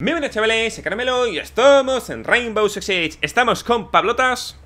Muy buenas chavales, soy Caramelo y estamos en Rainbow Six Siege. Estamos con Pablotas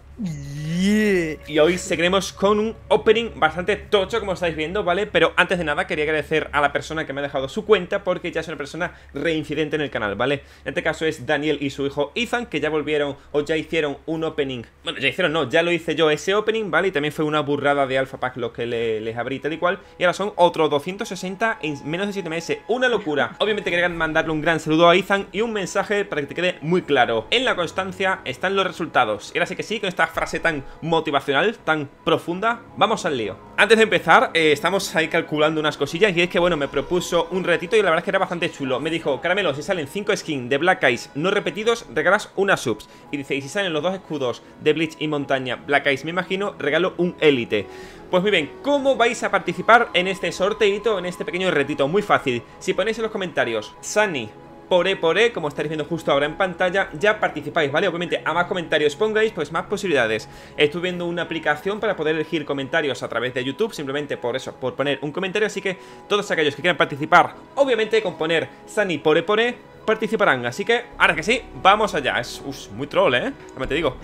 y hoy seguiremos con un opening bastante tocho, como estáis viendo, ¿vale? Pero antes de nada quería agradecer a la persona que me ha dejado su cuenta, porque ya es una persona reincidente en el canal, ¿vale? En este caso es Daniel y su hijo Ethan, que ya volvieron o ya hicieron un opening. Bueno, ya hicieron, no, ya lo hice yo ese opening, ¿vale? Y también fue una burrada de Alpha Pack lo que les abrí tal y cual. Y ahora son otros 260 en menos de 7 meses, una locura. Obviamente querían mandarle un gran saludo a Ethan y un mensaje para que te quede muy claro: en la constancia están los resultados. Y ahora sí que sí, con esta frase tan motivacional, tan profunda, vamos al lío. Antes de empezar, estamos ahí calculando unas cosillas, y es que bueno, me propuso un retito y la verdad es que era bastante chulo. Me dijo: Caramelo, si salen 5 skins de Black Ice no repetidos, regalas una subs. Y dice: y si salen los 2 escudos de Blitz y Montaña Black Ice, me imagino, regalo un élite. Pues muy bien, ¿cómo vais a participar en este sorteito, en este pequeño retito? Muy fácil, si ponéis en los comentarios Sani Pore Poré, como estáis viendo justo ahora en pantalla, ya participáis, ¿vale? Obviamente a más comentarios pongáis, pues más posibilidades. Estoy viendo una aplicación para poder elegir comentarios a través de YouTube, simplemente por eso, por poner un comentario. Así que todos aquellos que quieran participar, obviamente con poner Sani Pore Poré, participarán. Así que, ahora que sí, vamos allá. Es muy troll, ¿eh? No te digo.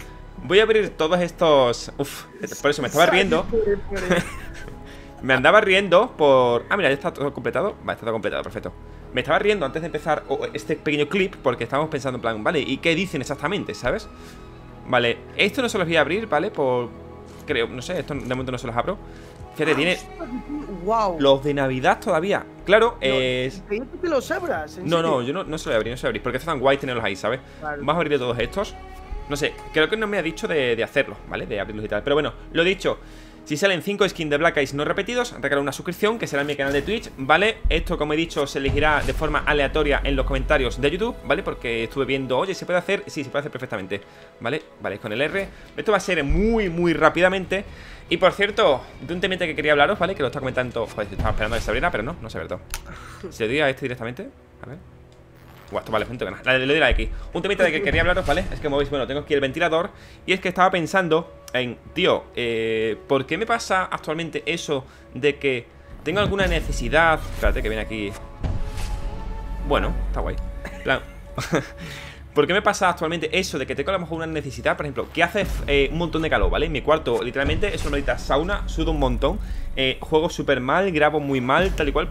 Voy a abrir todos estos... Uf, por eso me estaba riendo. Me andaba riendo por... Ah, mira, ya está todo completado. Vale, está todo completado, perfecto. Me estaba riendo antes de empezar este pequeño clip porque estábamos pensando en plan, vale, ¿y qué dicen exactamente, sabes? Vale, esto no se los voy a abrir, ¿vale? Por... creo, no sé, esto de momento no se los abro. Fíjate, tiene... Wow. Los de Navidad todavía. Claro, no, es... ¿Te los abras? No, no, yo no se los voy a abrir, no se los voy a abrir, porque están tan guay tenerlos ahí, ¿sabes? Claro. Vamos a abrir todos estos. No sé, creo que no me ha dicho de hacerlo, ¿vale? De abrirlos y tal, pero bueno, lo dicho. Si salen 5 skins de Black Ice no repetidos, regalo una suscripción, que será en mi canal de Twitch, ¿vale? Esto, como he dicho, se elegirá de forma aleatoria en los comentarios de YouTube, ¿vale? Porque estuve viendo, oye, ¿se puede hacer? Sí, se puede hacer perfectamente, ¿vale? Vale, con el R. Esto va a ser muy, muy rápidamente. Y por cierto, de un temita que quería hablaros, ¿vale? Que lo está comentando... Joder, estaba esperando a que se abriera, pero no, no se abrió. ¿Se lo digo a este directamente? A ver... Guau, esto vale, punto que nada. Le doy la X. Un temita de que quería hablaros, ¿vale? Es que como veis, bueno, tengo aquí el ventilador. Y es que estaba pensando en, tío, ¿por qué me pasa actualmente eso de que tengo alguna necesidad? Espérate, que viene aquí. Bueno, está guay. Plan. ¿Por qué me pasa actualmente eso de que tengo a lo mejor una necesidad, por ejemplo, que hace un montón de calor, ¿vale? En mi cuarto, literalmente, es una maldita sauna, sudo un montón, juego súper mal, grabo muy mal, tal y cual.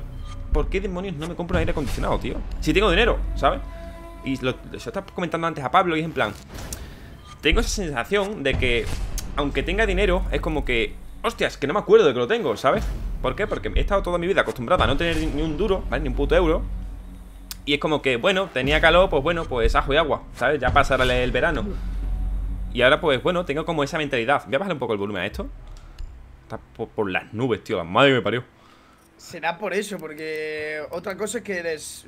¿Por qué demonios no me compro un aire acondicionado, tío? Si tengo dinero, ¿sabes? Y lo estaba comentando antes a Pablo, y es en plan... Tengo esa sensación de que, aunque tenga dinero, es como que... Hostias, que no me acuerdo de que lo tengo, ¿sabes? ¿Por qué? Porque he estado toda mi vida acostumbrada a no tener ni un duro, ¿vale? Ni un puto euro. Y es como que, bueno, tenía calor, pues bueno, pues ajo y agua, ¿sabes? Ya pasará el verano. Y ahora, pues bueno, tengo como esa mentalidad. Voy a bajar un poco el volumen a esto. Está por las nubes, tío, la madre que me parió. Será por eso, porque otra cosa es que eres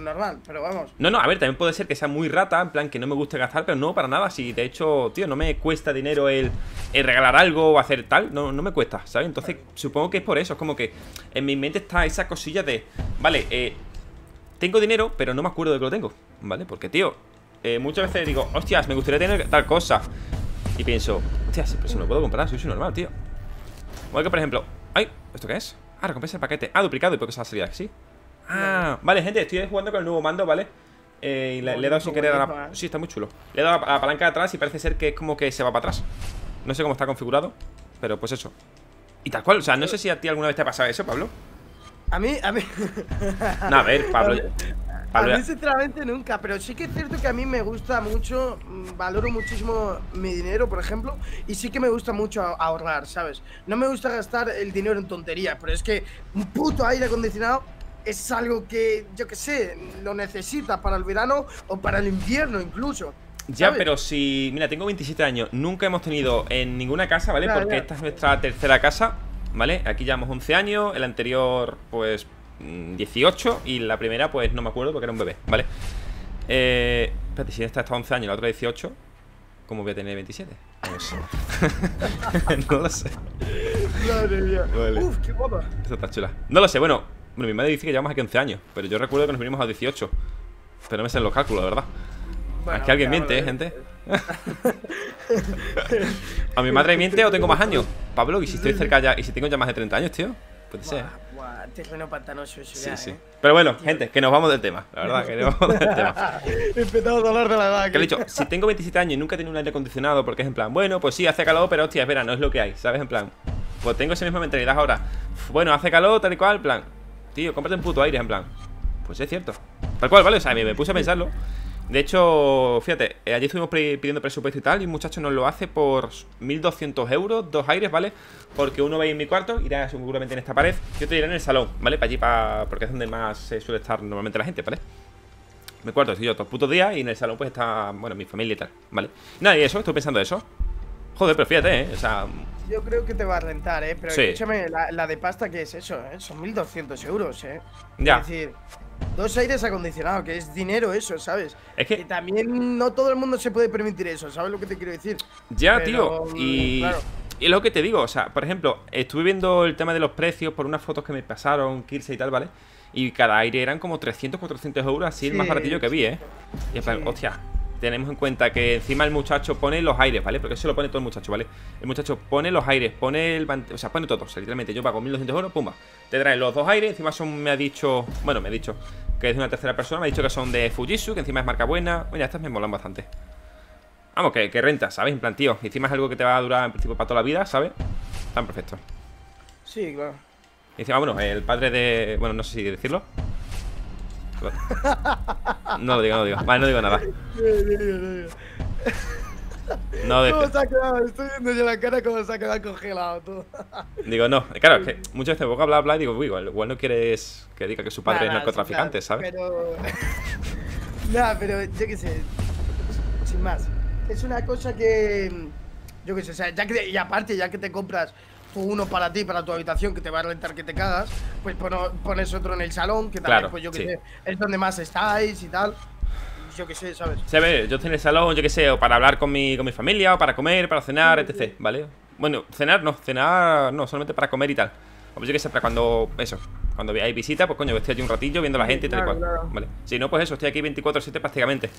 normal, pero vamos. No, no, a ver, también puede ser que sea muy rata, en plan que no me guste gastar, pero no para nada. Si de hecho, tío, no me cuesta dinero el regalar algo o hacer tal, no me cuesta, ¿sabes? Entonces supongo que es por eso, es como que en mi mente está esa cosilla de, vale, tengo dinero, pero no me acuerdo de que lo tengo, ¿vale? Porque, tío, muchas veces digo, hostias, me gustaría tener tal cosa. Y pienso, hostias, pero si me lo puedo comprar, soy normal, tío. Igual que, por ejemplo, ay, ¿esto qué es? Ah, recompensa el paquete. Ah, duplicado. ¿Y por qué se ha salido así? Ah, vale, gente, estoy jugando con el nuevo mando, ¿vale? Y le he dado sin querer a la... Sí, está muy chulo. Le he dado a la palanca de atrás y parece ser que es como que se va para atrás. No sé cómo está configurado, pero pues eso. Y tal cual, o sea, no sé si a ti alguna vez te ha pasado eso, Pablo. A mí... No, a ver, Pablo... A mí sinceramente nunca, pero sí que es cierto que a mí me gusta mucho, valoro muchísimo mi dinero, por ejemplo, y sí que me gusta mucho ahorrar, ¿sabes? No me gusta gastar el dinero en tonterías, pero es que un puto aire acondicionado es algo que, yo qué sé, lo necesitas para el verano o para el invierno incluso. Ya, ¿sabes? Pero si, mira, tengo 27 años, nunca hemos tenido en ninguna casa, ¿vale? Claro, porque claro. Esta es nuestra tercera casa, ¿vale? Aquí llevamos 11 años, el anterior, pues... 18 y la primera pues no me acuerdo porque era un bebé, ¿vale? Espérate, si esta está 11 años, la otra 18, ¿cómo voy a tener 27? No lo sé. No lo sé. Madre mía. Vale. Uf, qué guapa. Esta está chula. No lo sé, bueno, mi madre dice que llevamos aquí 11 años, pero yo recuerdo que nos vinimos a 18. Pero no me salen los cálculos, la verdad. Bueno, aquí alguien miente, gente. ¿A mi madre miente o tengo más años? Pablo, ¿y si estoy cerca ya? ¿Y si tengo ya más de 30 años, tío? Puede ser. Wow. terreno pantanoso eso ya, sí. Pero bueno, tío, gente, que nos vamos del tema. La verdad, que nos vamos del tema. Empezamos a hablar de la edad. Que le he dicho, si tengo 27 años y nunca he tenido un aire acondicionado, porque es en plan, bueno, pues sí, hace calor, pero hostia, espera, no es lo que hay, ¿sabes? En plan, pues tengo esa misma mentalidad ahora. Bueno, hace calor, tal y cual, en plan, tío, cómprate un puto aire, en plan. Pues es cierto. Tal cual, ¿vale? O sea, me puse a pensarlo. De hecho, fíjate, allí estuvimos pidiendo presupuesto y tal, y un muchacho nos lo hace por 1.200 euros, 2 aires, ¿vale? Porque uno va a ir en mi cuarto, irá seguramente en esta pared, y otro irá en el salón, ¿vale? Para allí, porque es donde más suele estar normalmente la gente, ¿vale? Mi cuarto estoy yo todos putos días, y en el salón pues está, bueno, mi familia y tal, ¿vale? Nada, y eso, estoy pensando eso. Joder, pero fíjate, ¿eh? O sea... Yo creo que te va a rentar, ¿eh? Pero sí. Escúchame, la de pasta, ¿qué es eso, eh? Son 1.200 euros, ¿eh? Ya. Es decir... 2 aires acondicionados, que es dinero eso, ¿sabes? Es que también no todo el mundo se puede permitir eso, ¿sabes lo que te quiero decir? Ya, pero, tío, y claro. Y lo que te digo, o sea, por ejemplo, estuve viendo el tema de los precios por unas fotos que me pasaron, Kirsten y tal, ¿vale? Y cada aire eran como 300, 400 euros, así sí, el más baratillo que vi, ¿eh? Y en plan, sí. Hostia, tenemos en cuenta que encima el muchacho pone los aires, ¿vale? Porque eso lo pone todo el muchacho, ¿vale? El muchacho pone los aires, pone el... O sea, pone todo, o sea, literalmente yo pago 1.200 euros, pumba. Te traen los 2 aires, encima son... Me ha dicho que es de una tercera persona, me ha dicho que son de Fujitsu, que encima es marca buena. Mira, estas me molan bastante. Vamos, que renta, ¿sabes? En plan, tío, encima es algo que te va a durar en principio para toda la vida, ¿sabes? Tan perfecto. Sí, claro. Y encima, bueno, el padre de... Bueno, no sé si decirlo. No lo digo. Vale, no digo nada. ¿Cómo se ha quedado? Estoy viendo yo la cara como se ha quedado congelado todo. Digo, no, claro, es que muchas veces boca bla bla y digo, uy, igual no quieres que diga que su padre es narcotraficante, ¿sabes? Pero... Nada, pero yo qué sé. Sin más. Es una cosa que... Yo qué sé, o sea, y aparte, ya que te compras... uno para ti, para tu habitación, que te va a rentar que te cagas, pues pones otro en el salón, que también, claro, pues yo que sí sé, es donde más estáis y tal, yo que sé, ¿sabes? Se ve, yo estoy en el salón, yo que sé, o para hablar con mi familia, o para comer, para cenar, etc, ¿vale? Bueno, cenar no, solamente para comer y tal, o yo que sé, para cuando, eso, cuando hay visita, pues coño, estoy allí un ratillo viendo a la gente y tal y cual, claro. Vale, si no, pues eso, estoy aquí 24/7 prácticamente,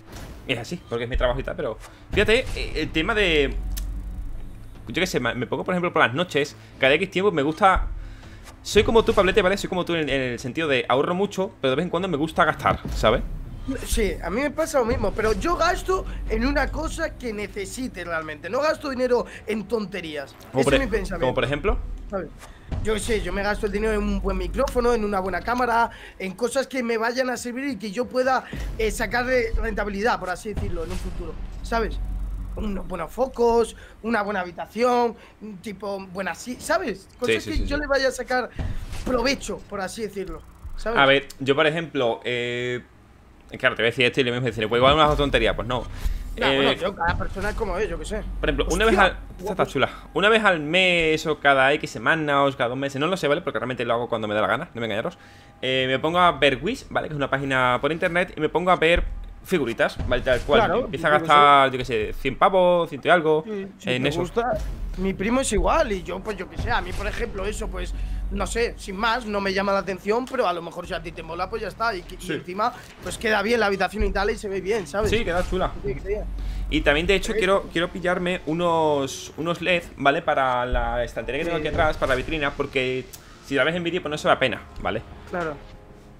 y es así, porque es mi trabajo y tal, pero fíjate, el tema de... Yo qué sé, me pongo por ejemplo por las noches. Cada X tiempo me gusta. Soy como tú, Pablete, ¿vale? Soy como tú en el sentido de ahorro mucho, pero de vez en cuando me gusta gastar, ¿sabes? Sí, a mí me pasa lo mismo, pero yo gasto en una cosa que necesite realmente. No gasto dinero en tonterías. Ese es mi pensamiento. ¿Como por ejemplo? ¿Sabes? Yo sé, yo me gasto el dinero en un buen micrófono, en una buena cámara, en cosas que me vayan a servir y que yo pueda sacarle rentabilidad, por así decirlo, en un futuro, ¿sabes? Unos buenos focos, una buena habitación, tipo, buena, ¿sabes? Cosas que yo le vaya a sacar provecho, por así decirlo, ¿sabes? A ver, yo por ejemplo, claro, te voy a decir esto y le voy a decir, pues igual una tontería, pues no. Bueno, yo, cada persona es como es, yo qué sé. Por ejemplo, hostia, esta está chula. Una vez al mes o cada X semana o cada 2 meses, no lo sé, ¿vale? Porque realmente lo hago cuando me da la gana, no me engañaros. Me pongo a ver Wish, ¿vale? Que es una página por internet, y me pongo a ver figuritas, ¿vale? Tal cual, claro, empieza a gastar, yo que sé, 100 pavos, 100 y algo, si en eso. Gusta, mi primo es igual y yo, pues yo que sé, a mí por ejemplo eso, pues, no sé, sin más, no me llama la atención, pero a lo mejor si a ti te mola, pues ya está, y encima, pues queda bien la habitación y tal, y se ve bien, ¿sabes? Sí, queda chula. Y también, de hecho, quiero pillarme unos LED, ¿vale? Para la estantería que tengo aquí atrás, para la vitrina, porque si la ves en vídeo, pues no se la pena, ¿vale? Claro.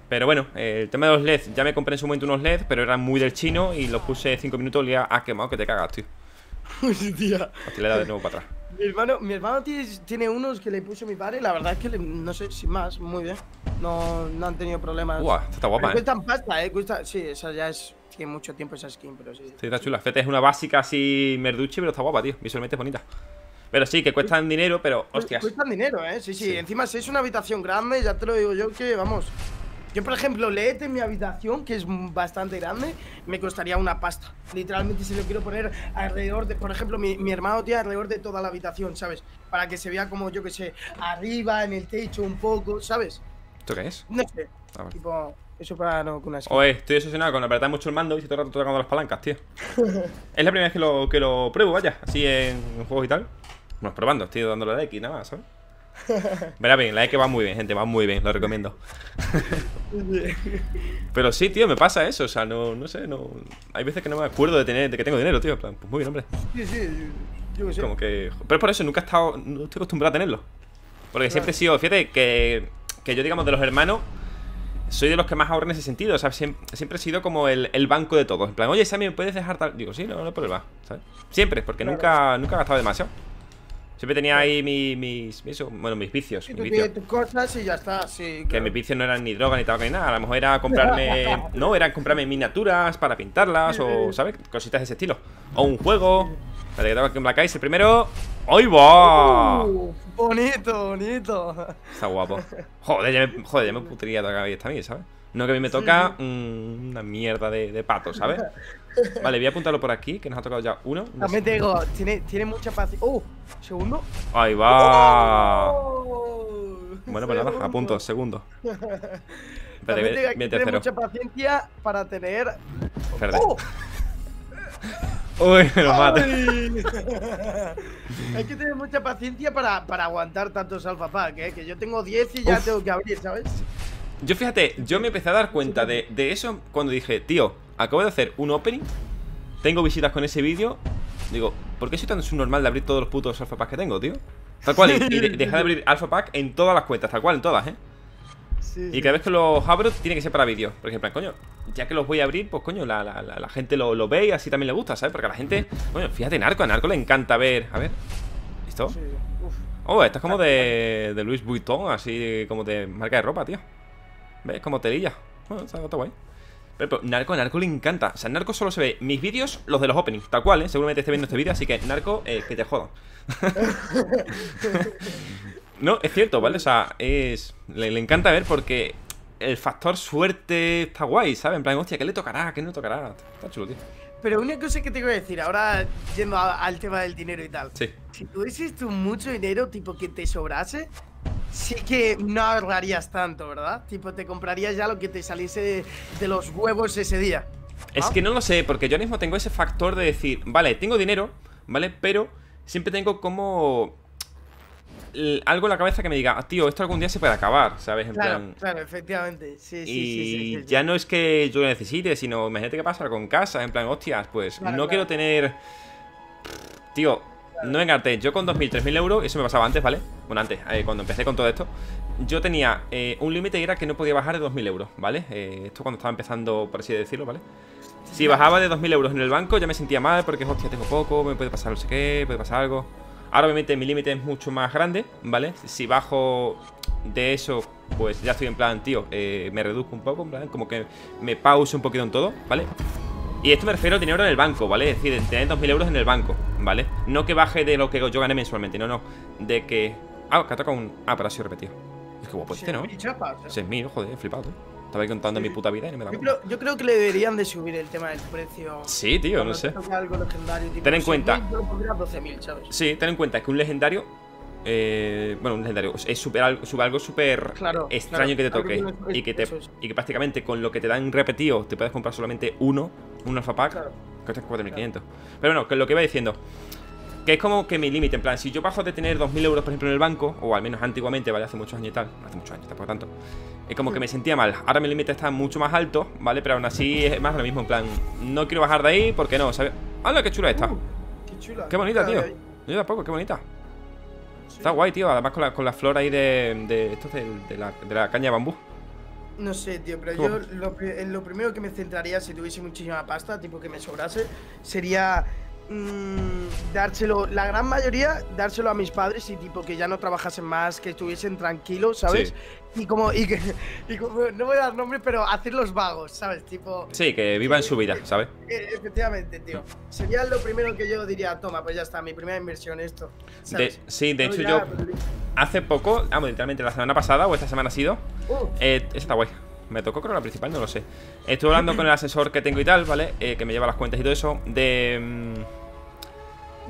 Pero bueno, el tema de los LEDs, ya me compré en su momento unos LEDs, pero eran muy del chino y los puse 5 minutos y ya ha quemado que te cagas, tío. Hostia. Hostia, le he dado de nuevo para atrás. Mi hermano tiene unos que le puso mi padre, la verdad es que, no sé, sin más, muy bien. No han tenido problemas. Uah, esta está guapa, pero cuestan pasta, cuesta, sí, esa ya es, tiene mucho tiempo esa skin, pero sí. Sí, está chula, fíjate, es una básica así merduche, pero está guapa, tío, visualmente es bonita. Pero sí, que cuestan dinero, pero, hostias. Cuestan dinero, sí, encima si es una habitación grande, ya te lo digo yo que, vamos... Yo, por ejemplo, LED en mi habitación, que es bastante grande, me costaría una pasta. Literalmente, si lo quiero poner alrededor de, por ejemplo, mi hermano tiene alrededor de toda la habitación, ¿sabes? Para que se vea como, yo que sé, arriba, en el techo un poco, ¿sabes? ¿Esto qué es? No sé. A ver. Tipo, eso para no con una esquina. Oye, estoy obsesionado con apretar mucho el mando y estoy todo el rato tocando las palancas, tío. Es la primera vez que lo pruebo, vaya, así en juegos y tal. Bueno, probando, estoy dándole la X nada más, ¿sabes? Verá bien, la X va muy bien, gente, va muy bien, lo recomiendo. Pero sí, tío, me pasa eso, o sea, no sé. Hay veces que no me acuerdo de que tengo dinero, tío, en plan, pues muy bien, hombre. Sí, yo qué sé. Como que... Pero es por eso, no estoy acostumbrado a tenerlo. Porque siempre he sido, fíjate, que que yo, digamos, de los hermanos, soy de los que más ahorro en ese sentido. O sea, siempre he sido como el banco de todos. En plan, oye, Sammy, ¿me puedes dejar tal? Digo, sí, no hay problema, ¿sabes? Siempre, porque claro, nunca he gastado demasiado. Siempre tenía ahí mis vicios. Y tú pides tus cosas y ya está, sí. Que claro, mis vicios no eran ni droga, ni tabaco, ni nada. A lo mejor era comprarme... no, eran comprarme miniaturas para pintarlas o, ¿sabes? Cositas de ese estilo. O un juego. Vale, que tengo aquí en Black Ice el primero. ¡Ay, va! Bonito, bonito. Está guapo. Joder, ya me putría tocar esta a mí, ¿sabes? No, que a mí me toca una mierda de pato, ¿sabes? Vale, voy a apuntarlo por aquí, que nos ha tocado ya uno. También te digo, tiene mucha paz. ¡Oh! ¿Segundo? ¡Ahí va! Oh, bueno, pues nada, apunto, segundo. También te digo, tiene mucha paciencia para tener... ¡Oh! Uy, me lo mata. Hay que tener mucha paciencia para aguantar tantos Alpha Pack, que yo tengo 10 y ya tengo que abrir, ¿sabes? Yo, fíjate, yo me empecé a dar cuenta de eso cuando dije, tío, acabo de hacer un opening, tengo visitas con ese vídeo. Digo, ¿por qué soy tan subnormal de abrir todos los putos Alpha Pack que tengo, tío? Tal cual, y dejar de abrir Alpha Pack en todas las cuentas, tal cual, en todas, ¿eh? Sí, y cada vez que los abro tiene que ser para vídeos. Por ejemplo, coño, ya que los voy a abrir, pues coño, la gente lo ve y así también le gusta, ¿sabes? Porque a la gente, coño, fíjate, a Narco le encanta ver. A ver, ¿listo? Sí. Oh, esto es como de Louis Vuitton, así como de marca de ropa, tío. ¿Ves? Como telilla. Bueno, está guay. Pero Narco le encanta. O sea, Narco solo se ve mis vídeos, los de los openings. Tal cual, ¿eh? Seguramente esté viendo este vídeo, así que Narco, que te jodan. No, es cierto, ¿vale? O sea, le encanta ver porque el factor suerte está guay, ¿sabes? En plan, hostia, ¿qué le tocará? ¿Qué no le tocará? Está chulo, tío. Pero una cosa que te voy a decir, ahora yendo al tema del dinero y tal. Sí. Si tuvieses tú mucho dinero, tipo que te sobrase, sí que no ahorrarías tanto, ¿verdad? Tipo, te comprarías ya lo que te saliese de los huevos ese día. Es que no lo sé, porque yo mismo tengo ese factor de decir, vale, tengo dinero, ¿vale? Pero siempre tengo como... algo en la cabeza que me diga, tío, esto algún día se puede acabar, ¿sabes? En plan... claro, efectivamente. Sí, sí. Ya no es que yo lo necesite, sino imagínate qué pasa con casa. En plan, hostias, pues claro, no quiero tener... Tío, no me engañes. Yo con 2.000, 3.000 euros, eso me pasaba antes, ¿vale? Bueno, antes, cuando empecé con todo esto, yo tenía un límite y era que no podía bajar de 2.000 euros, ¿vale? Esto cuando estaba empezando, por así decirlo, ¿vale? Si bajaba de 2.000 euros en el banco, ya me sentía mal porque, hostia, tengo poco, me puede pasar no sé qué, puede pasar algo... Ahora obviamente mi límite es mucho más grande, ¿vale? Si bajo de eso, pues ya estoy en plan, tío, me reduzco un poco, en plan, como que me pauso un poquito en todo, ¿vale? Y esto me refiero al dinero en el banco, ¿vale? Es decir, tener 2.000 euros en el banco, ¿vale? No que baje de lo que yo gané mensualmente, no, de que... Ah, que ha tocado un... Ah, pero así repetido. Es que guapo este, ¿no? 6.000, joder, flipado, ¿eh? Estaba ahí contando mi puta vida y no me da cuenta. Yo creo que le deberían de subir el tema del precio. Sí, tío, no sé. Ten en cuenta. Sí, ten en cuenta que un legendario. Bueno, un legendario. Es algo súper extraño que te toque. Y que prácticamente con lo que te dan repetido te puedes comprar solamente uno. Un Alpha Pack. Que cuesta 4.500. Pero bueno, que lo que iba diciendo. Que es como que mi límite, en plan, si yo bajo de tener 2.000 euros, por ejemplo, en el banco, o al menos antiguamente, ¿vale? Hace muchos años y tal, hace muchos años, por tanto, es como que me sentía mal. Ahora mi límite está mucho más alto, ¿vale? Pero aún así es más lo mismo, en plan, no quiero bajar de ahí porque no, ¿sabes? ¡Hala, qué chula está! ¡Qué chula! ¡Qué bonita, tío! Yo tampoco, qué bonita. Sí. Está guay, tío, además con la flor ahí de la caña de bambú. No sé, tío, pero yo lo primero que me centraría si tuviese muchísima pasta, tipo que me sobrase, sería... dárselo, la gran mayoría, dárselo a mis padres y tipo que ya no trabajasen más, que estuviesen tranquilos, ¿sabes? Sí. Y como, no voy a dar nombres, pero hacerlos vagos, ¿sabes? Tipo... Sí, que vivan su vida, ¿sabes? Efectivamente, tío. Sería lo primero que yo diría, toma, pues ya está, mi primera inversión esto, ¿sabes? Sí, de hecho yo hace poco, vamos, literalmente la semana pasada o esta semana ha sido, está guay. Me tocó, creo, la principal, no lo sé. Estuve hablando con el asesor que tengo y tal, ¿vale? Que me lleva las cuentas y todo eso.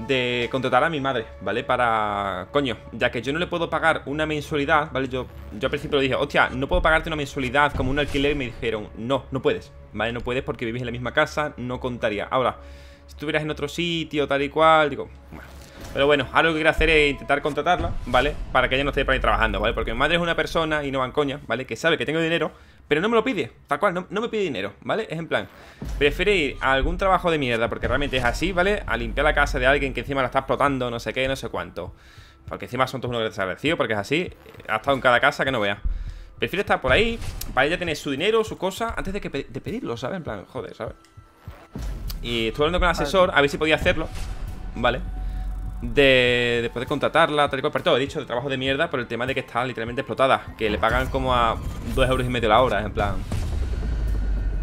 De contratar a mi madre, ¿vale? Para... Coño, ya que yo no le puedo pagar una mensualidad, ¿vale? Yo al principio le dije, hostia, no puedo pagarte una mensualidad como un alquiler. Y me dijeron, no, no puedes, ¿vale? No puedes porque vivís en la misma casa, no contaría. Ahora, si estuvieras en otro sitio, tal y cual, digo, bueno. Pero bueno, ahora lo que quiero hacer es intentar contratarla, ¿vale? Para que ella no esté para ir trabajando, ¿vale? Porque mi madre es una persona y no van coña, ¿vale? Que sabe que tengo dinero, pero no me lo pide, tal cual, no me pide dinero, ¿vale? Es en plan, prefiere ir a algún trabajo de mierda, porque realmente es así, ¿vale? A limpiar la casa de alguien que encima la está explotando, no sé qué, no sé cuánto. Porque encima son todos unos desagradecidos, porque es así, ha estado en cada casa que no vea. Prefiero estar por ahí, para ella tener su dinero, su cosa, antes de que pedirlo, ¿sabes? En plan, joder, ¿sabes? Y estuve hablando con el asesor, a ver si podía hacerlo, ¿vale? De poder contratarla, tal y cual, por todo, he dicho, de trabajo de mierda, por el tema de que está literalmente explotada, que le pagan como a 2,5 € la hora, en plan.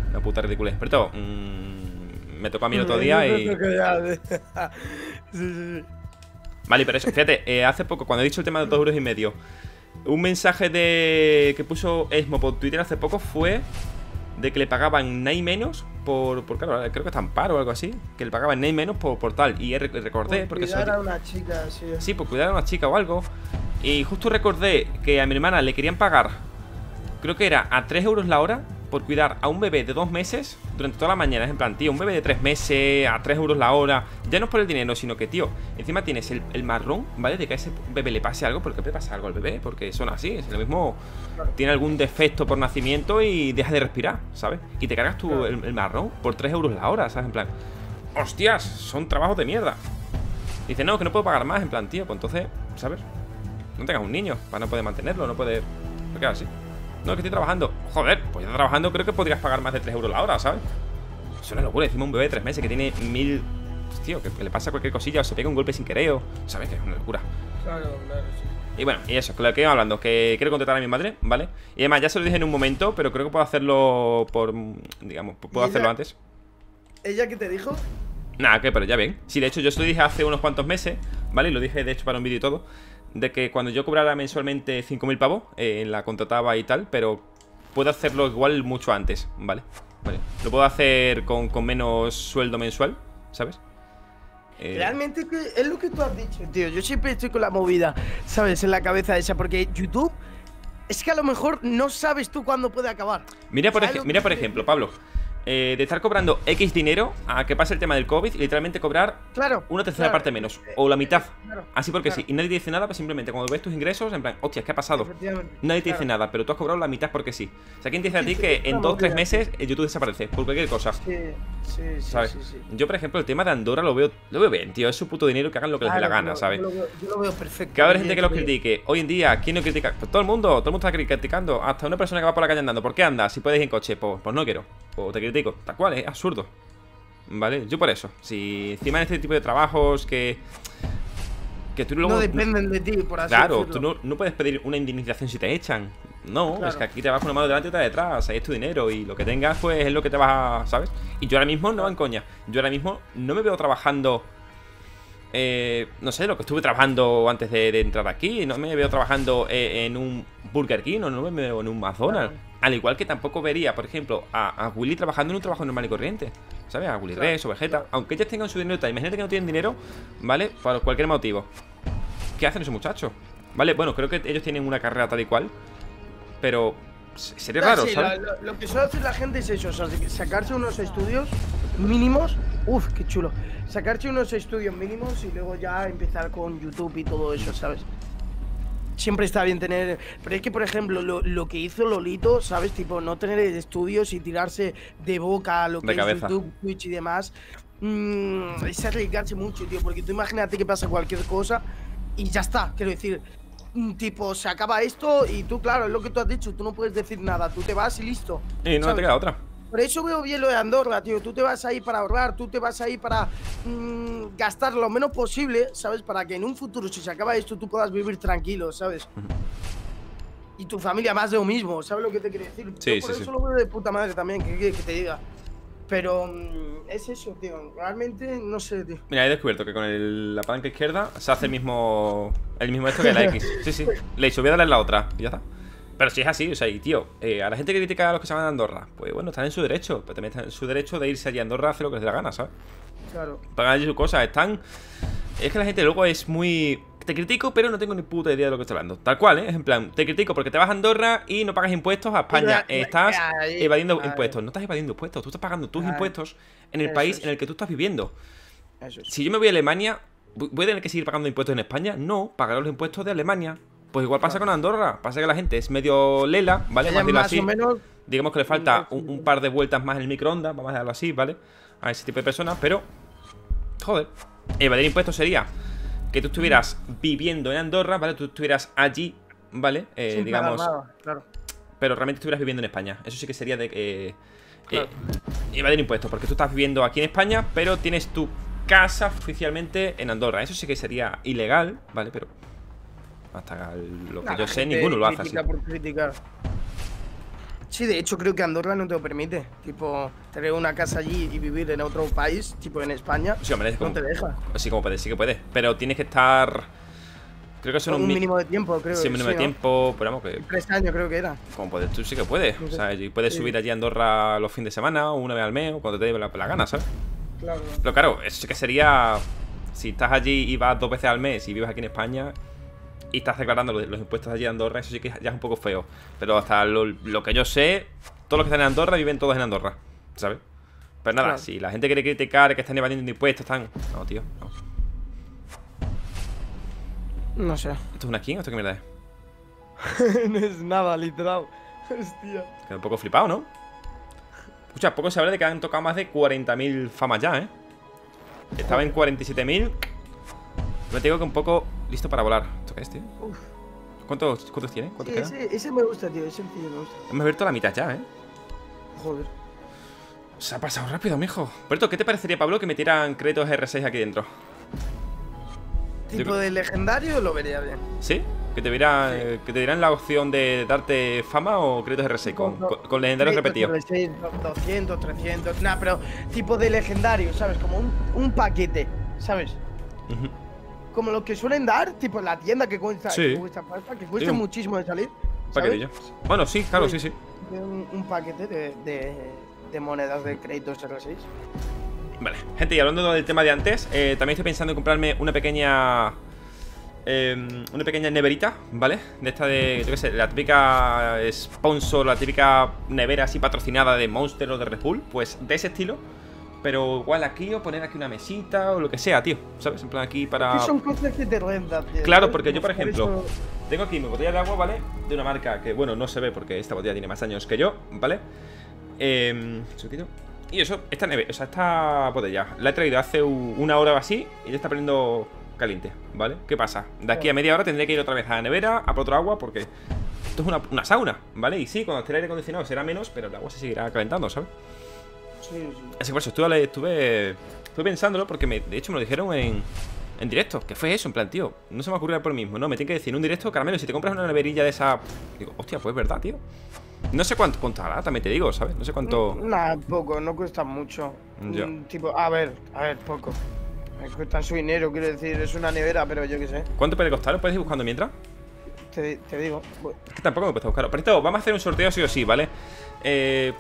Una puta ridiculez. Pero todo, me tocó a mí el otro día y... sí. Vale, pero eso, fíjate, hace poco, cuando he dicho el tema de 2,5 €, un mensaje de que puso Esmo por Twitter hace poco fue de que le pagaban nada y menos por claro, creo que está en paro o algo así, que le pagaban nada y menos por tal. Y recordé, por cuidar a una chica, sí. Sí, por cuidar a una chica o algo. Y justo recordé que a mi hermana le querían pagar, creo que era a 3 € la hora, por cuidar a un bebé de 2 meses durante toda la mañana. Es en plan, tío, un bebé de 3 meses a 3 € la hora. Ya no es por el dinero, sino que, tío, encima tienes el marrón, ¿vale? De que a ese bebé le pase algo, porque le pasa algo al bebé, porque son así, es lo mismo. Claro. Tiene algún defecto por nacimiento y deja de respirar, ¿sabes? Y te cargas tú el marrón por 3 € la hora, ¿sabes? En plan, hostias, son trabajos de mierda. Dice, no, que no puedo pagar más. En plan, tío, pues entonces, ¿sabes? No tengas un niño para no poder mantenerlo, no poder... ¿Por qué así? No, es que estoy trabajando. Joder, pues ya trabajando creo que podrías pagar más de 3 € la hora, ¿sabes? Es una locura, encima un bebé de 3 meses que tiene 1000... Tío, que le pasa cualquier cosilla o se pega un golpe sin querer o... ¿Sabes? Que es una locura. Claro, sí. Y bueno, y eso, lo que iba hablando, que quiero contratar a mi madre, ¿vale? Y además ya se lo dije en un momento, pero creo que puedo hacerlo por... Digamos, puedo hacerlo antes. ¿Ella qué te dijo? Nada, que pero ya ven. Sí, de hecho yo se lo dije hace unos cuantos meses, ¿vale? Y lo dije de hecho para un vídeo y todo, de que cuando yo cobrara mensualmente 5.000 pavos, la contrataba y tal, pero puedo hacerlo igual mucho antes, ¿vale? Vale. Lo puedo hacer con menos sueldo mensual, ¿sabes? Realmente es lo que tú has dicho, tío. Yo siempre estoy con la movida, ¿sabes? En la cabeza esa, porque YouTube es que a lo mejor no sabes tú cuándo puede acabar. Mira, por ejemplo, Pablo, de estar cobrando X dinero a que pase el tema del COVID y literalmente cobrar una tercera parte menos, o la mitad, así porque sí, y nadie te dice nada, pues simplemente cuando ves tus ingresos, en plan, hostia, ¿qué ha pasado? Nadie te dice nada, pero tú has cobrado la mitad porque sí. O sea, ¿quién te dice a ti que en 2 o 3 meses YouTube desaparece? Por cualquier cosa. Sí. Yo, por ejemplo, el tema de Andorra lo veo bien, tío, es su puto dinero, que hagan lo que les dé la gana, ¿sabes? Yo lo veo perfecto. Que habrá gente que lo critique. Hoy en día, ¿quién no critica? Pues todo el mundo está criticando, hasta una persona que va por la calle andando. ¿Por qué andas? Si puedes ir en coche, pues no quiero. O te critico, tal cual, es absurdo. ¿Vale? Yo por eso, si encima en este tipo de trabajos que tú luego... No dependen de ti, por así decirlo. Claro, tú no puedes pedir una indemnización si te echan. No, claro. Es que aquí te vas con una mano delante y otra detrás, ahí es tu dinero y lo que tengas pues es lo que te vas a... ¿Sabes? Y yo ahora mismo no va en coña, yo ahora mismo no me veo trabajando... no sé, lo que estuve trabajando antes de entrar aquí. No me veo trabajando en un Burger King o no me veo en un McDonald's. Al igual que tampoco vería, por ejemplo, a Willy trabajando en un trabajo normal y corriente, ¿sabes? A Willy Res o Vegeta, aunque ellas tengan su dinero tal. Imagínate que no tienen dinero, ¿vale? Por cualquier motivo, ¿qué hacen esos muchachos? ¿Vale? Bueno, creo que ellos tienen una carrera tal y cual, pero sería raro, ¿sabes? Lo que suele hacer la gente es eso, o sea, sacarse unos estudios mínimos. Uf, qué chulo. Sacarse unos estudios mínimos y luego ya empezar con YouTube y todo eso, ¿sabes? Siempre está bien tener... Pero es que, por ejemplo, lo que hizo Lolito, ¿sabes? Tipo, no tener estudios y tirarse de boca a lo que es YouTube, Twitch y demás. Es arriesgarse mucho, tío, porque tú imagínate que pasa cualquier cosa y ya está, quiero decir... Tipo, se acaba esto y tú, claro, es lo que tú has dicho, tú no puedes decir nada, tú te vas y listo. Y no te queda otra. Por eso veo bien lo de Andorra, tío. Tú te vas ahí para ahorrar, tú te vas ahí para gastar lo menos posible, ¿sabes? Para que en un futuro, si se acaba esto, tú puedas vivir tranquilo, ¿sabes? Y tu familia más de lo mismo, ¿sabes lo que te quiero decir? Sí, Yo por eso lo veo de puta madre también, ¿qué quieres que te diga? Pero es eso, tío. Realmente no sé, tío. Mira, he descubierto que con la palanca izquierda se hace el mismo esto que la X. Sí. Le he dicho, voy a darle la otra y ya está. Pero si es así, o sea, y tío, a la gente que critica a los que se van a Andorra, pues bueno, están en su derecho, pero también están en su derecho de irse allí a Andorra a hacer lo que les dé la gana, ¿sabes? Claro. Pagan allí sus cosas, están... Es que la gente luego es muy... Te critico, pero no tengo ni puta idea de lo que estoy hablando. Tal cual, ¿eh? En plan, te critico porque te vas a Andorra y no pagas impuestos a España. Estás evadiendo impuestos. No estás evadiendo impuestos, tú estás pagando tus impuestos en el país en el que tú estás viviendo. Si yo me voy a Alemania, ¿voy a tener que seguir pagando impuestos en España? No, pagaré los impuestos de Alemania. Pues igual pasa con Andorra, pasa que la gente es medio lela, ¿vale? Vamos a decirlo así. Digamos que le falta un par de vueltas más en el microondas, vamos a dejarlo así, ¿vale? A ese tipo de personas, pero... Joder, evadir impuestos sería que tú estuvieras viviendo en Andorra, ¿vale? Tú estuvieras allí, ¿vale? Digamos... Claro. pero realmente estuvieras viviendo en España. Eso sí que sería de que... evadir impuestos, porque tú estás viviendo aquí en España, pero tienes tu casa oficialmente en Andorra. Eso sí que sería ilegal, ¿vale? Pero hasta lo que yo sé, ninguno lo hace así. Por criticar. Sí, de hecho creo que Andorra no te lo permite. Tipo, tener una casa allí y vivir en otro país, tipo en España, sí, hombre, es como, no te deja. Sí, como puedes, sí que puedes. Pero tienes que estar... Creo que son un mínimo de tiempo, creo. Sí, un mínimo de tiempo, pero vamos que... 3 años creo que era. Como puedes, tú sí que puedes. O sea, y puedes subir allí a Andorra los fines de semana o una vez al mes o cuando te dé la gana, ¿sabes? Claro. Pero claro, eso que sería... Si estás allí y vas 2 veces al mes y vives aquí en España... Y estás declarando los impuestos allí en Andorra, eso sí que ya es un poco feo. Pero hasta lo que yo sé, todos los que están en Andorra viven todos en Andorra, ¿sabes? Pero nada, claro, si la gente quiere criticar que están evadiendo impuestos, están... No, tío, no. No sé. ¿Esto es una skin o esto qué mierda es? No es nada, literal. Hostia. Queda un poco flipado, ¿no? Escucha, poco se habla de que han tocado más de 40.000 famas ya, ¿eh? Estaba en 47.000. Me digo que un poco listo para volar. ¿Esto qué es, tío? ¿Cuántos tiene? ¿Cuántos quedan? Ese me gusta, tío. Ese me gusta. Hemos abierto la mitad ya, ¿eh? Joder. Se ha pasado rápido, mijo. Berto, ¿qué te parecería, Pablo, que metieran créditos R6 aquí dentro? ¿Tipo de legendario? Lo vería bien. ¿Sí? ¿Que te dirán, que te dieran la opción de darte fama o créditos R6 con legendarios repetidos? 200, 300... Nah, pero tipo de legendario, ¿sabes? Como un paquete, ¿sabes? Uh-huh. Como los que suelen dar, tipo en la tienda que cuesta, sí, que cuesta muchísimo de salir. Paquetillo. Bueno, sí, claro, sí, sí. Un paquete de monedas de créditos R6. Vale, gente, y hablando del tema de antes, también estoy pensando en comprarme una pequeña neverita, ¿vale? De esta de, yo qué sé, la típica sponsor, la típica nevera así patrocinada de Monster o de Red Bull, pues de ese estilo. Pero igual aquí, o poner aquí una mesita o lo que sea, tío, ¿sabes? En plan aquí para... ¿Qué son cosas que te rentan, tío? Claro, porque yo, por ejemplo, tengo aquí mi botella de agua, ¿vale? De una marca que, bueno, no se ve porque esta botella tiene más años que yo, ¿vale? Y eso, esta botella la he traído hace una hora o así y ya está poniendo caliente, ¿vale? ¿Qué pasa? De aquí a media hora tendré que ir otra vez a la nevera a por otro agua porque esto es una sauna, ¿vale? Y sí, cuando esté el aire acondicionado será menos, pero el agua se seguirá calentando, ¿sabes? Sí, sí. Así que por eso estuve pensándolo porque de hecho me lo dijeron en directo. ¿Qué fue eso? En plan, tío, no se me ocurrió por mí mismo. No, me tienen que decir en un directo, Caramelo, si te compras una neverilla de esa... Digo, hostia, pues verdad, tío. No sé cuánto contará, también te digo, ¿sabes? No sé cuánto... Nah, poco, no cuesta mucho. Tipo, a ver, poco. Me cuesta su dinero, quiero decir, es una nevera, pero yo qué sé. ¿Cuánto puede costar? ¿Lo puedes ir buscando mientras? Te digo. Es que tampoco me cuesta buscarlo. Pero esto, vamos a hacer un sorteo sí o sí, ¿vale?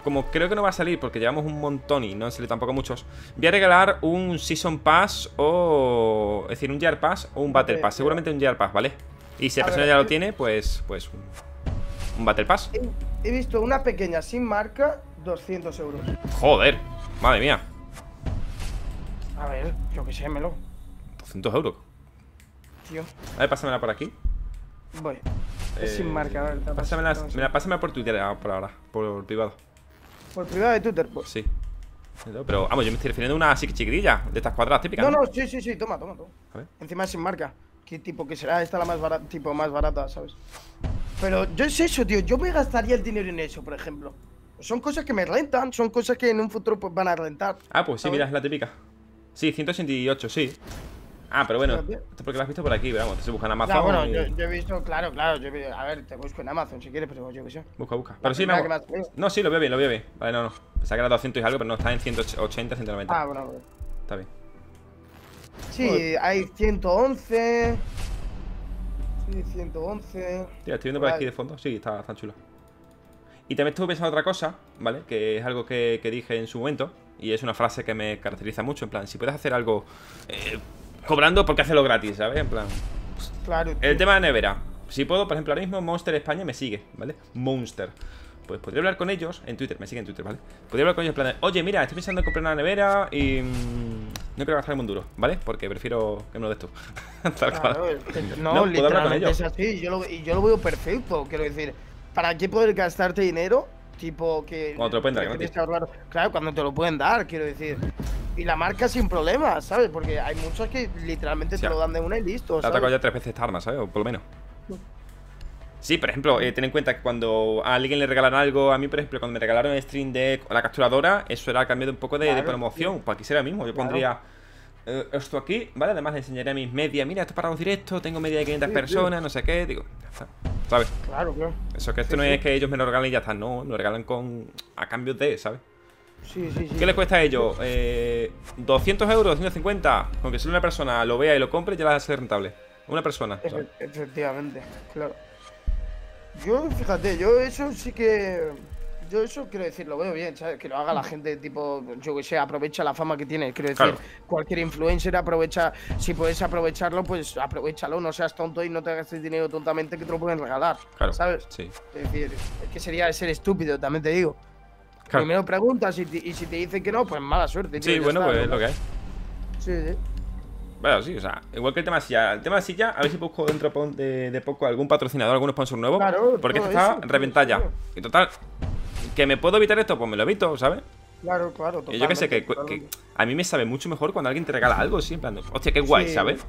Como creo que no va a salir porque llevamos un montón y no han salido tampoco muchos, voy a regalar un Season Pass o... Es decir, un Year Pass o un Battle Pass. Seguramente un Year Pass, ¿vale? Y si la persona ya lo tiene, pues un Battle Pass. He visto una pequeña sin marca, 200 euros. Joder, madre mía. A ver, yo que sé, melo. 200 euros. Tío. A ver, pásamela por aquí. Voy. Es sin marca, a ver, pásamela por Twitter por ahora, por privado. ¿Por privado de Twitter? Pues. Sí. Pero, vamos, yo me estoy refiriendo a una chiquilla de estas cuadradas típicas. No, sí, toma. A ver. Encima es sin marca. ¿Qué tipo que será? Esta la más barata, tipo más barata, ¿sabes? Pero yo es eso, tío. Yo me gastaría el dinero en eso, por ejemplo. Son cosas que me rentan, son cosas que en un futuro pues, van a rentar. Ah, pues ¿sabes? Sí, mira, es la típica. Sí, 188, sí. Ah, pero bueno, esto porque lo has visto por aquí, pero vamos, te buscan en Amazon. Ah, bueno, yo he visto, claro, a ver, te busco en Amazon si quieres, pero yo qué sé. Busca. Pero sí, no, sí, lo veo bien. Vale, no. Pensaba que era 200 y algo, pero no, está en 180, 190. Ah, bueno. Está bien. Sí, hay 111. Sí, 111. Tío, estoy viendo por aquí de fondo, sí, está chulo. Y también estuve pensando otra cosa, ¿vale? Que es algo que dije en su momento, y es una frase que me caracteriza mucho, en plan, si puedes hacer algo... cobrando porque hace lo gratis, ¿sabes? En plan... Pues, claro, el tema de nevera. Si puedo, por ejemplo, ahora mismo Monster España me sigue, ¿vale? Monster. Pues podría hablar con ellos en Twitter, me siguen en Twitter, ¿vale? Podría hablar con ellos en plan de, oye, mira, estoy pensando en comprar una nevera y... no quiero gastarme un duro, ¿vale? Porque prefiero que me lo des tú. Tal cual. No, literalmente es así. Yo lo veo perfecto, quiero decir. ¿Para qué poder gastarte dinero? Tipo que... Cuando te lo pueden dar, ¿no? Claro, cuando te lo pueden dar, quiero decir. Y la marca sin problemas, ¿sabes? Porque hay muchos que literalmente te lo dan de una y listo. Te ha atacado ya 3 veces esta arma, ¿sabes? O por lo menos. Sí, por ejemplo, ten en cuenta que cuando a alguien le regalan algo, a mí, por ejemplo, cuando me regalaron el stream de la capturadora, eso era cambiado un poco de, claro, de promoción, sí. Pues aquí será mismo, yo pondría esto aquí, ¿vale? Además le enseñaré a mis medias, mira, esto es para los directos, tengo media de 500 personas, no sé qué, digo, ya está, ¿sabes? Claro, claro. Eso que esto no es que ellos me lo regalen y ya está, no, me lo regalan a cambio de, ¿sabes? Sí, sí, sí. ¿Qué les cuesta a ellos? 200 euros, 150, con que solo una persona lo vea y lo compre, ya las hace rentable. Una persona. ¿Sabes? Efectivamente, claro. Yo, fíjate, yo eso sí que... Yo eso, quiero decir, lo veo bien, ¿sabes? Que lo haga la gente, tipo, yo que sé, aprovecha la fama que tiene. Quiero decir, cualquier influencer aprovecha... Si puedes aprovecharlo, pues aprovechalo. No seas tonto y no te gastes dinero tontamente que te lo pueden regalar, claro, ¿sabes? Sí. Es decir, es que sería ser estúpido, también te digo. Claro. Primero preguntas y si te dicen que no, pues mala suerte. Tío, sí, bueno, está, pues es lo que hay. Sí, sí. Bueno, sí, o sea, igual que el tema de silla. El tema de silla, a ver si busco dentro de poco algún patrocinador, algún sponsor nuevo. Claro, porque esto está reventada ya. Y total, ¿que me puedo evitar esto? Pues me lo evito, ¿sabes? Claro, claro, total. Y yo que sé, que a mí me sabe mucho mejor cuando alguien te regala algo, sí, en plan, hostia, qué guay, sí, ¿sabes?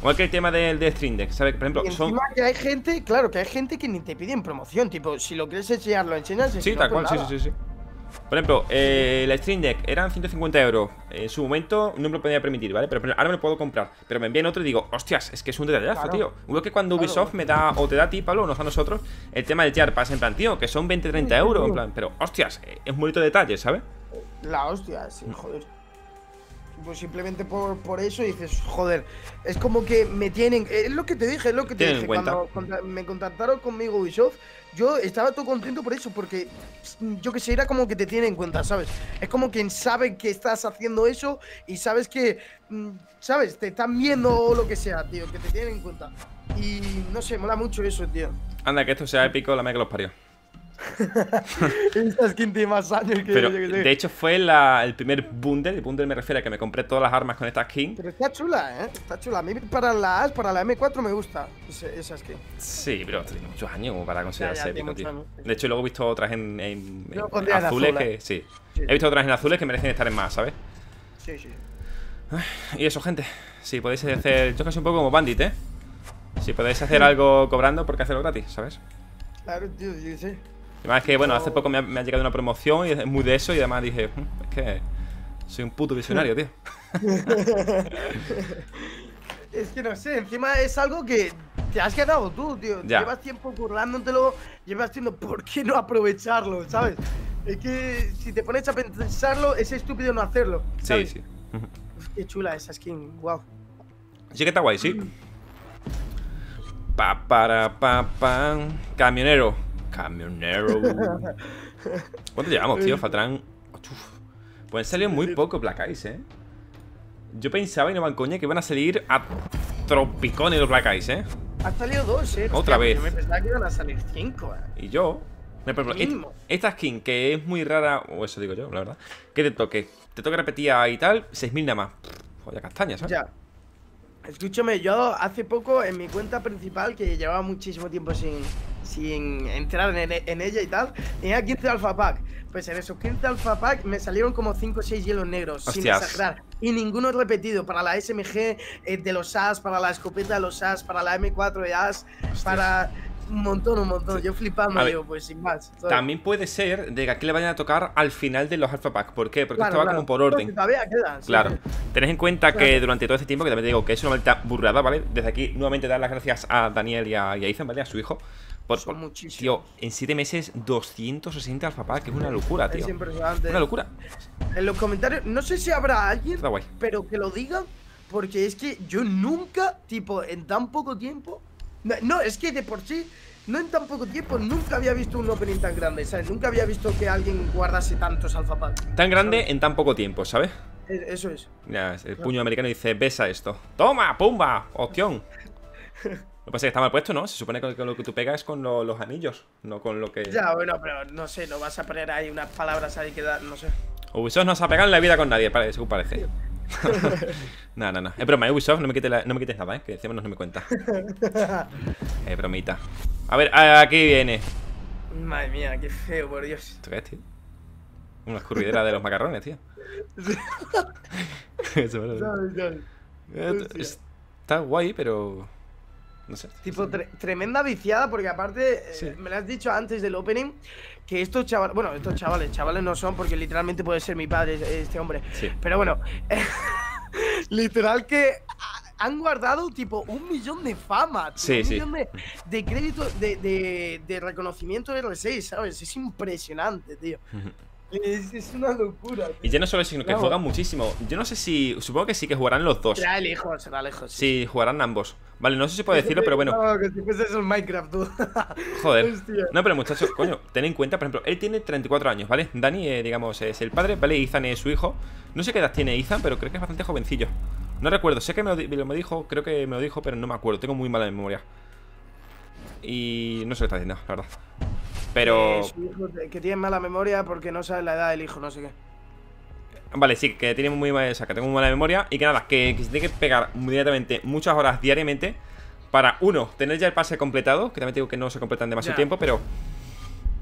Igual que el tema del de Stream Deck, ¿sabes? Por ejemplo, y son... que hay gente, claro, que hay gente que ni te piden promoción, tipo, si lo quieres enseñar, lo enseñas. Sí, si no, tal cual, nada. Sí, sí, sí. Por ejemplo, la Stream Deck eran 150 euros. En su momento no me lo podía permitir, ¿vale? Pero ahora me lo puedo comprar. Pero me envían otro y digo, hostias, es que es un detallazo, claro, tío. Igual que cuando Ubisoft me da, o te da a ti, Pablo, o nos da a nosotros, el tema del Jar Pass, en plan, tío, que son 20-30 euros. En plan, pero hostias, es un bonito detalle, ¿sabes? La hostia, sí, joder. Pues simplemente por eso dices, joder, es como que me tienen. Es lo que te dije, es lo que te dije. Cuando me contactaron conmigo Ubisoft, yo estaba todo contento por eso, porque yo que sé, era como que te tienen en cuenta, ¿sabes? Es como quien sabe que estás haciendo eso y sabes que, ¿sabes? Te están viendo o lo que sea, tío, que te tienen en cuenta. Y no sé, mola mucho eso, tío. Anda, que esto sea épico, la mega los parió. Esta skin tiene más años que pero, yo que sé. De hecho fue el primer bundle. El bundle me refiere a que me compré todas las armas con esta skin. Pero está chula, ¿eh? Está chula. A mí para la M4 me gusta esa skin. Sí, pero tiene muchos años como para considerarse épico, tío. De hecho luego he visto otras en azules que... Sí. Sí, he visto otras en azules que merecen estar en más, ¿sabes? Sí, sí. Ay, y eso, gente. Si podéis hacer... Yo casi un poco como Bandit, ¿eh? Si podéis hacer algo cobrando, ¿por qué hacerlo gratis? ¿Sabes? Claro, tío, yo sé. Además que, bueno, hace poco me ha llegado una promoción y es muy de eso y además dije, es que soy un puto visionario, tío. Es que no sé, encima es algo que te has quedado tú, tío. Ya. Llevas tiempo currándotelo, llevas tiempo, ¿por qué no aprovecharlo, sabes? Es que si te pones a pensarlo, es estúpido no hacerlo, ¿sabes? Sí, sí. Uf, qué chula esa skin, wow. Sí que está guay, sí. Pa, para, pa, pam. Camionero. Camionero. ¿Cuánto llevamos, tío? Faltarán... Uf. Pues han salido muy poco Black Ice, ¿eh? Yo pensaba, y no van coña, que iban a salir a tropicones los Black Ice, ¿eh? Han salido dos, ¿eh? Otra vez. Yo me pensaba que iban a salir 5, ¿eh? Y yo... Esta skin, que es muy rara... O eso digo yo, la verdad. Que te toque. Te toque repetir y tal, 6.000 nada más. Joder, castañas, ¿sabes? Ya. Escúchame, yo hace poco en mi cuenta principal, que llevaba muchísimo tiempo sin entrar en ella y tal, tenía 15 Alpha Pack. Pues en esos 15 Alpha Pack me salieron como 5 o 6 hielos negros, sin exagerar. Y ninguno repetido, para la SMG de los AS, para la escopeta de los AS, para la M4 de AS, para un montón. Yo flipando, digo, pues sin más. También puede ser de que aquí le vayan a tocar al final de los Alpha Pack. ¿Por qué? Porque esto va como por orden. Todavía queda, claro. Tened en cuenta que durante todo este tiempo, que también te digo que es una maldita burrada, ¿vale? Desde aquí nuevamente dar las gracias a Daniel y a Ethan, ¿vale? A su hijo. Son muchísimos. Tío, en 7 meses 260 Alpha Pack, que es una locura, tío. Es impresionante. Una locura. En los comentarios, no sé si habrá alguien, pero que lo digan, porque es que yo nunca, tipo, en tan poco tiempo... No, es que de por sí, no en tan poco tiempo, nunca había visto un opening tan grande, ¿sabes? Nunca había visto que alguien guardase tantos Alpha Pack. Tan grande, ¿sabes? En tan poco tiempo, ¿sabes? Eso es. Mira, el puño americano dice, besa esto. ¡Toma, pumba! ¡Opción! Lo que pasa es que está mal puesto, ¿no? Se supone que lo que tú pegas es con los anillos, no con lo que... Ya, bueno, pero no sé, no vas a poner ahí unas palabras ahí que da, no sé. Ubisoft no se ha pegado en la vida con nadie, según parece. No. Es broma, Ubisoft, no me quites nada, ¿eh? Que decíamos no me cuenta. Es bromita. A ver, aquí viene. Madre mía, qué feo, por Dios. ¿Esto qué es, tío? Una escurridera de los macarrones, tío. Eso, está guay, pero... No sé. Tipo, tremenda viciada, porque aparte, sí, me lo has dicho antes del opening, que estos chavales, bueno, estos chavales no son, porque literalmente puede ser mi padre este hombre. Sí. Pero bueno, literal que han guardado tipo 1 millón de fama, tipo, sí, un millón de crédito, de reconocimiento de R6, ¿sabes? Es impresionante, tío. Es una locura, tío. Y ya no solo eso, sino que juegan muchísimo. Yo no sé si... Supongo que sí, que jugarán los dos. Será lejos, será lejos. Sí, sí, jugarán ambos. Vale, no sé si puedo decirlo, pero bueno. No, que si fuese eso en Minecraft, tú. Joder. Hostia. No, pero muchachos, coño, ten en cuenta, por ejemplo, él tiene 34 años, ¿vale? Dani, digamos, es el padre, ¿vale? Ethan es su hijo. No sé qué edad tiene Ethan, pero creo que es bastante jovencillo. No recuerdo, sé que me lo dijo, creo que me lo dijo, pero no me acuerdo. Tengo muy mala memoria. Y no sé qué está diciendo, la verdad. Pero... su hijo, que tiene mala memoria porque no sabe la edad del hijo, no sé qué. Vale, sí, que tiene muy mala, o sea, que tengo muy mala memoria. Y que nada, que se tiene que pegar directamente muchas horas diariamente para, uno, tener ya el pase completado, que también digo que no se completan demasiado tiempo, pero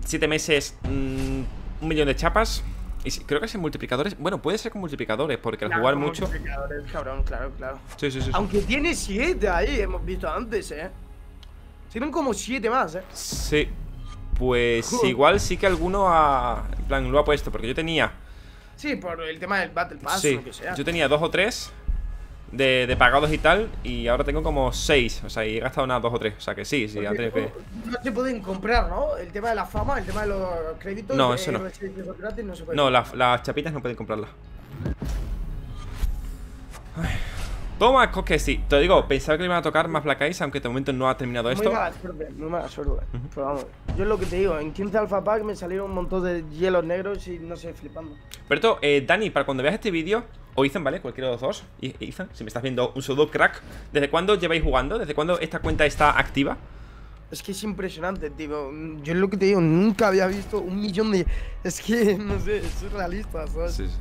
7 meses, 1 millón de chapas. Y sí, creo que sin multiplicadores. Bueno, puede ser con multiplicadores, porque al jugar mucho... multiplicadores, cabrón, claro, claro. Sí, sí, sí. Aunque tiene 7 ahí, hemos visto antes, tienen como 7 más, sí. Pues igual sí que alguno ha... En plan, lo ha puesto, porque yo tenía... Sí, por el tema del Battle Pass, sí, o lo que sea. Yo tenía 2 o 3 de pagados y tal, y ahora tengo como 6. O sea, y he gastado unas 2 o 3. O sea, que sí, sí. No te pueden comprar, ¿no? El tema de la fama, el tema de los créditos. No, eso no. Gratis, no, se puede, no, las chapitas no pueden comprarlas. Ay. Toma, que sí. Te digo, pensaba que le iban a tocar más Black Ice, aunque de momento no ha terminado esto. Muy mala suerte, muy mala suerte. Pero vamos, yo es lo que te digo, en 15 Alpha Pack me salieron un montón de hielos negros y no sé, flipando. Pero esto, Dani, para cuando veas este vídeo, o Ethan, ¿vale? Cualquiera de los dos. Ethan, si me estás viendo, un pseudo crack. ¿Desde cuándo lleváis jugando? ¿Desde cuándo esta cuenta está activa? Es que es impresionante, tío. Yo es lo que te digo, nunca había visto 1 millón de... Es que, no sé, es surrealista, ¿sabes? Sí, sí.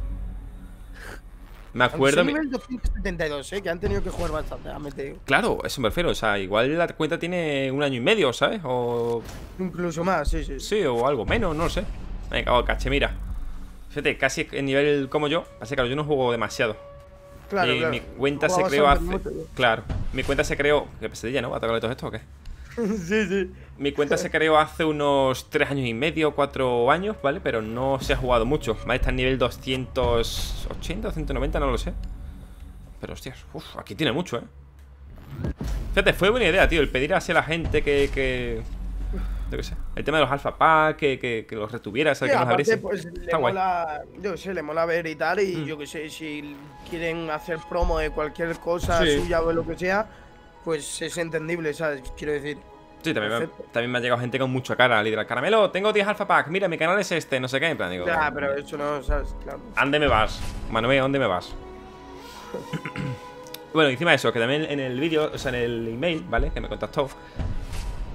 Me acuerdo. Es nivel 272, que han tenido que jugar bastante, obviamente. Claro, eso me refiero. O sea, igual la cuenta tiene 1 año y medio, ¿sabes? O... incluso más, sí, sí. Sí, o algo menos, no lo sé. Me cago en Cachemira. Fíjate, casi en nivel como yo. Así que claro, yo no juego demasiado. Claro, claro. Mi cuenta se creó hace... Claro, mi cuenta se creó... Qué pesadilla, ¿no? ¿Va a tocarle todo esto o qué? Sí, sí. Mi cuenta se creó hace unos 3 años y medio, 4 años, ¿vale? Pero no se ha jugado mucho, ¿vale? Está en nivel 280 o 190, no lo sé. Pero hostias, uff, aquí tiene mucho, ¿eh? Fíjate, fue buena idea, tío, el pedir así a la gente que... yo qué sé, el tema de los Alpha Pack, que los retuvieras, sí, que los abriese, pues, está guay. Yo qué sé, le mola ver y tal, y yo qué sé, si quieren hacer promo de cualquier cosa suya o de lo que sea, pues es entendible, ¿sabes? Quiero decir. Sí, también me ha llegado gente con mucha cara, literal. Caramelo, tengo 10 Alpha Pack, mira, mi canal es este, no sé qué. En plan, digo. Ah, pero eso no, ¿sabes? Claro. ¿Dónde me vas? Manuel, ¿dónde me vas? Bueno, encima de eso, que también en el vídeo, o sea, en el email, ¿vale? Que me contactó.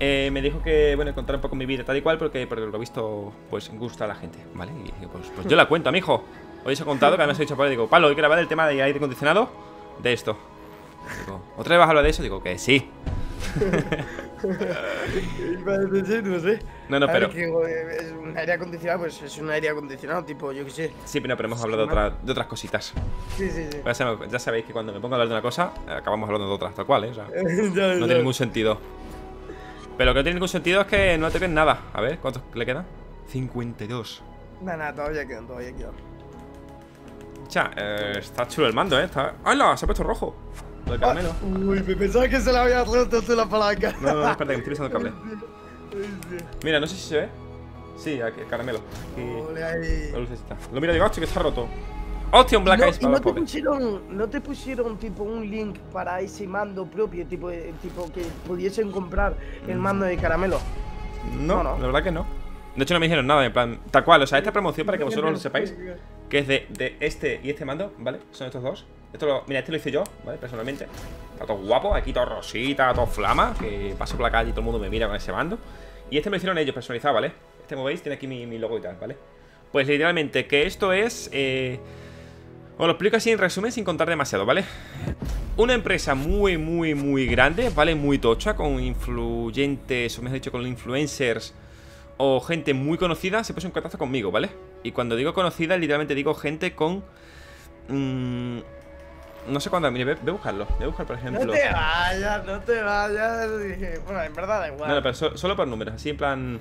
Me dijo que, bueno, contar un poco mi vida tal y cual, porque por lo visto, pues gusta a la gente, ¿vale? Y digo, pues yo la cuento, amigo. Os he contado, que además he dicho, pues, digo, Pablo, he grabado el tema de aire acondicionado de esto. Digo, ¿otra vez vas a hablar de eso? Digo, que sí. No sé. No, no, pero... es un aire acondicionado, pues es un aire acondicionado, tipo, yo qué sé. Sí, pero hemos hablado de otras cositas. Sí, sí, sí. Ya sabéis que cuando me pongo a hablar de una cosa, acabamos hablando de otras, tal cual, ¿eh? O sea, no tiene ningún sentido. Pero lo que no tiene ningún sentido es que no toquen nada. A ver, ¿cuántos le quedan? 52. Nada, todavía quedan, todavía quedan. Cha, está chulo el mando, ¿eh? Está... ¡Hala! Se ha puesto rojo. Del Caramelo. Uy, me pensaba que se la había roto la palanca. No, no, no, espérate, que estoy usando el cable. Mira, no sé si se ve. Sí, aquí, el Caramelo. Aquí, la lucecita. Lo mira, digo, hostia, que está roto. Hostia, un Black Ice para los pobres. ¿No te pusieron tipo un link para ese mando propio, tipo que pudiesen comprar el mando de Caramelo? No, no, la verdad que no. De hecho, no me dijeron nada, en plan, tal cual. O sea, esta promoción, para que vosotros lo sepáis, que es de este y este mando, ¿vale? Son estos dos. Mira, este lo hice yo, ¿vale? Personalmente. Está todo guapo, aquí todo rosita, todo flama, que paso por la calle y todo el mundo me mira con ese mando. Y este me lo hicieron ellos, personalizado, ¿vale? Este, como veis, tiene aquí mi logo y tal, ¿vale? Pues literalmente, que esto es... os lo explico así en resumen, sin contar demasiado, ¿vale? Una empresa muy, muy, muy grande, ¿vale? Muy tocha, con influyentes, o mejor dicho, con influencers o gente muy conocida, se puso en contacto conmigo, ¿vale? Y cuando digo conocida, literalmente digo gente con... No sé cuántos, mire, ve a buscarlo. Voy a buscar, por ejemplo. No te vayas, no te vayas. Bueno, en verdad da igual. No, pero solo por números, así en plan.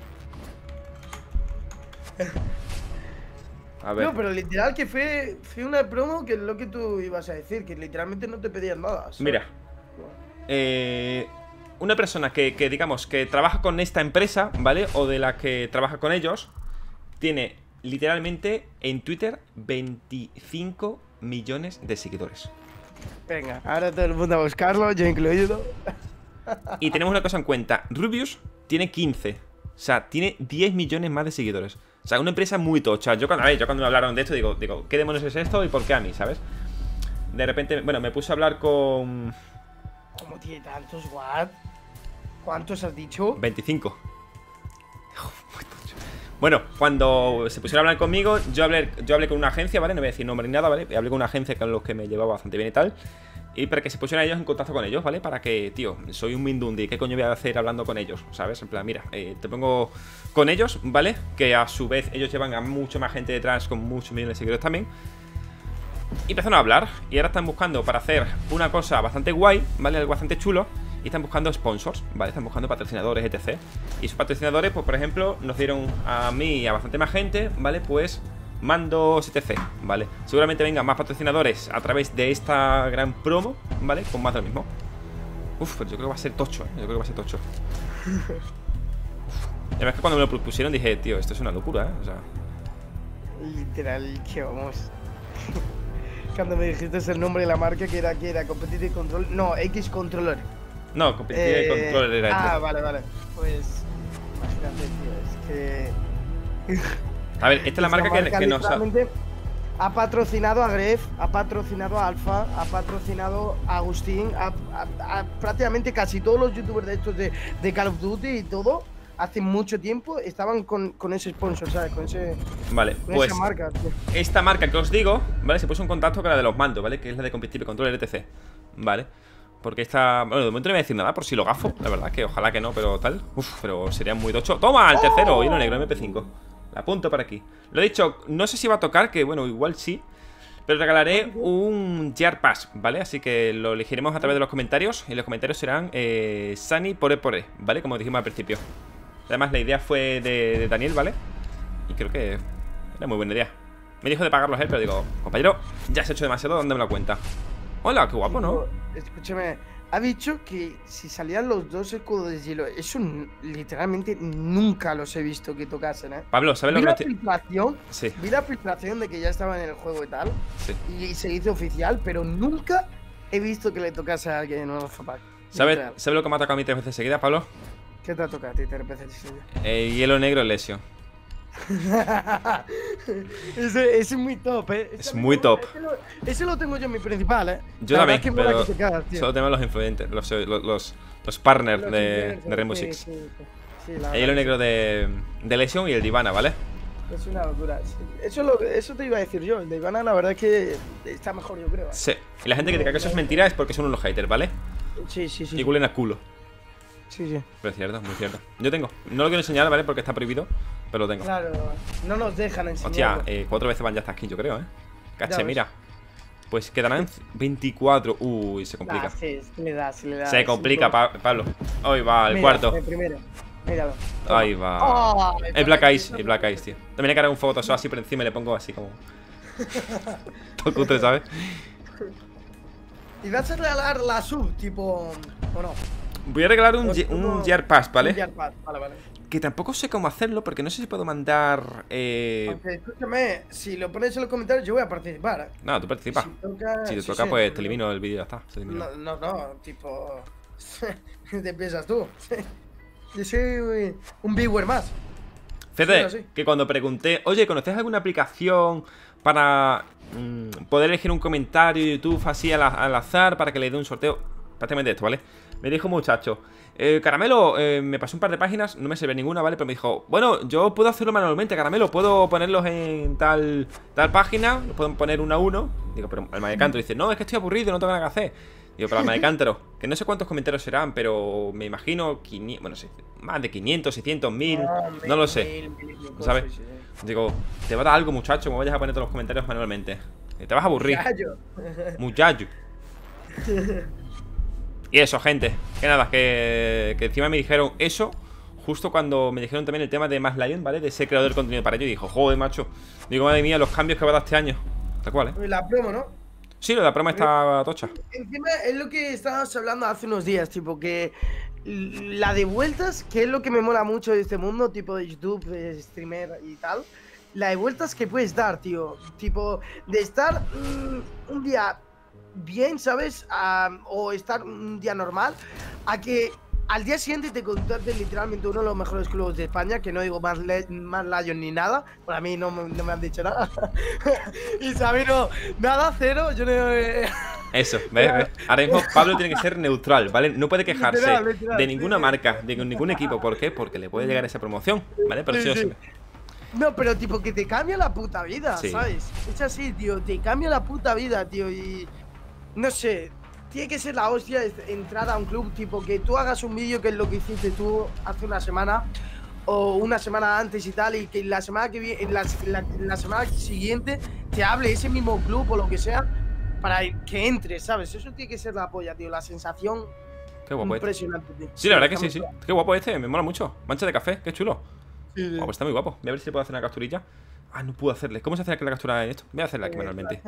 A ver. No, pero literal que fue una promo que es lo que tú ibas a decir, que literalmente no te pedías nada. ¿Sabes? Mira. Una persona que digamos que trabaja con esta empresa, ¿vale? O de la que trabaja con ellos, tiene literalmente en Twitter 25 millones de seguidores. Venga, ahora todo el mundo a buscarlo, yo incluido. Y tenemos una cosa en cuenta, Rubius tiene 15, o sea, tiene 10 millones más de seguidores. O sea, una empresa muy tocha. Yo cuando me hablaron de esto digo, ¿qué demonios es esto y por qué a mí, sabes? De repente, bueno, me puse a hablar con... ¿Cómo tiene tantos, what? ¿Cuántos has dicho? 25. Bueno, cuando se pusieron a hablar conmigo, yo hablé con una agencia, ¿vale? No voy a decir nombre ni nada, ¿vale? Hablé con una agencia con los que me llevaba bastante bien y tal. Y para que se pusieran ellos en contacto con ellos, ¿vale? Para que, tío, soy un mindundi, ¿qué coño voy a hacer hablando con ellos? ¿Sabes? En plan, mira, te pongo con ellos, ¿vale? Que a su vez ellos llevan a mucho más gente detrás con muchos millones de seguidores también. Y empezaron a hablar y ahora están buscando para hacer una cosa bastante guay, ¿vale? Algo bastante chulo. Y están buscando sponsors, ¿vale? Están buscando patrocinadores, etc. Y sus patrocinadores, pues por ejemplo, nos dieron a mí y a bastante más gente, ¿vale? Pues mandos, etc, ¿vale? Seguramente vengan más patrocinadores a través de esta gran promo, ¿vale? Con más de lo mismo. Uf, pero yo creo que va a ser tocho, ¿eh? Yo creo que va a ser tocho. La verdad es que cuando me lo propusieron dije, tío, esto es una locura, ¿eh? O sea... Literal, que vamos... Cuando me dijiste el nombre de la marca, que era Competitive Control. No, X Controller. No, Competitive Controller era esto. Ah, vale, vale. Pues. Imagínate, tío, es que. A ver, esta es la marca que nos ha patrocinado a Gref, ha patrocinado a Alfa, ha patrocinado a Agustín, a prácticamente casi todos los youtubers de estos de Call of Duty y todo. Hace mucho tiempo estaban con ese sponsor, ¿sabes? Con ese... Vale, con pues... Esa marca, tío. Esta marca que os digo, ¿vale? Se puso en contacto con la de los mandos, ¿vale? Que es la de Competitive Control LTC, ¿vale? Porque esta... Bueno, de momento no voy a decir nada, por si lo gafo. La verdad que ojalá que no, pero tal. Uf, pero sería muy docho. ¡Toma! El tercero, hilo negro, MP5. La apunto para aquí. Lo he dicho, no sé si va a tocar, que bueno, igual sí. Pero regalaré un Gear Pass, ¿vale? Así que lo elegiremos a través de los comentarios. Y los comentarios serán Sani Pore Poré, ¿vale? Como dijimos al principio. Además la idea fue de Daniel, ¿vale? Y creo que era muy buena idea. Me dijo de pagarlos él, pero digo, compañero, ya has hecho demasiado, ¿dónde me lo cuenta? Hola, qué guapo, ¿no? Escúchame, ha dicho que si salían los dos escudos de hielo, eso literalmente nunca los he visto que tocasen, ¿eh? Pablo, ¿sabes lo que estoy...? Vi la filtración de que ya estaba en el juego y tal, sí. Y se hizo oficial, pero nunca he visto que le tocase a alguien en un Alpha Pack. ¿Sabes lo que me ha tocado a mí 3 veces seguidas, Pablo? ¿Qué te ha tocado a ti? Hielo negro lesio. Ese es muy top, ¿eh? Es muy top. Ese lo tengo yo en mi principal, ¿eh? Yo también, pero solo tengo los influentes, los partners de Rainbow Six. El hielo negro de Lesion y el Divana, ¿vale? Es una locura. Eso te iba a decir yo. El Divana, la verdad es que está mejor, yo creo. Sí. Y la gente que te cae que eso es mentira es porque son unos haters, ¿vale? Sí, sí, sí. Y huelen a culo. Sí, sí. Pero es cierto, muy cierto. Yo tengo. No lo quiero enseñar, ¿vale? Porque está prohibido. Pero lo tengo. Claro, no nos dejan enseñar. Hostia, 4 veces van ya hasta aquí, yo creo, ¿eh? Cache, mira. Pues quedarán 24. Uy, se complica. Se complica, Pablo. Ahí va, el cuarto. El primero. Míralo. Ahí va. Oh, el Black Ice, el Black Ice, tío. También hay que hacer un fotoso así por encima y le pongo así como... Todo cutre, ¿sabes? Y vas a regalar la sub, tipo... ¿O no? Voy a regalar un Gear Pass, ¿vale? Un Gear Pass, vale, vale. Que tampoco sé cómo hacerlo porque no sé si puedo mandar... Aunque, escúchame, si lo pones en los comentarios yo voy a participar, ¿eh? No, tú participas. Si te toca, pues te elimino el vídeo y ya está. No, tipo... ¿Te piensas tú? Yo soy un viewer más. Fede, sí. Que cuando pregunté, oye, ¿conoces alguna aplicación para poder elegir un comentario de YouTube así al azar para que le dé un sorteo? Prácticamente esto, ¿vale? Me dijo un muchacho, Caramelo, me pasó un par de páginas, no me sirve ninguna, ¿vale? Pero me dijo, bueno, yo puedo hacerlo manualmente, Caramelo, puedo ponerlos en tal página, los puedo poner uno a uno. Digo, pero al Madecántaro dice, no, es que estoy aburrido, no tengo nada que hacer. Digo, pero al Madecántaro, que no sé cuántos comentarios serán, pero me imagino, bueno, sí, más de 500, 600, 1000, no lo sé, ¿sabes? Digo, te va a dar algo, muchacho, me vayas a poner todos los comentarios manualmente. Te vas a aburrir. Muchacho. Y eso, gente, que nada, que encima me dijeron eso justo cuando me dijeron también el tema de Mass Lion, ¿vale? De ser creador de contenido para ello. Y dijo, joder, macho. Digo, madre mía, los cambios que va a dar este año. Tal cual, ¿eh? La promo, ¿no? Sí, la promo está tocha. Encima es lo que estábamos hablando hace unos días, tipo, que la de vueltas, que es lo que me mola mucho de este mundo, tipo de YouTube, de streamer y tal. La de vueltas que puedes dar, tío. Tipo, de estar un día bien, ¿sabes? O estar un día normal, a que al día siguiente te contrate literalmente uno de los mejores clubes de España, que no digo más Lion ni nada, para mí no me han dicho nada. Y Sabino, nada, cero, yo no... Eso, ¿ves? Ahora mismo Pablo tiene que ser neutral, ¿vale? No puede quejarse literal, de ninguna marca, de ningún equipo, ¿por qué? Porque le puede llegar esa promoción, ¿vale? Pero sí, sí. No, pero tipo que te cambia la puta vida, sí. ¿Sabes? Es así, tío, te cambia la puta vida, tío, y... No sé... Tiene que ser la hostia entrar a un club, tipo que tú hagas un vídeo que es lo que hiciste tú hace una semana o una semana antes y tal, y que la semana que viene, la semana siguiente te hable ese mismo club o lo que sea para que entres, ¿sabes? Eso tiene que ser la polla, tío, la sensación. Qué guapo impresionante, este. Tío. Sí, la verdad está que sí, sí. Qué guapo este, me mola mucho. Mancha de café, qué chulo. Sí, sí. Oh, pues está muy guapo. Voy a ver si puedo hacer una capturilla. Ah, no puedo hacerle. ¿Cómo se hace la captura de esto? Voy a hacerla aquí manualmente.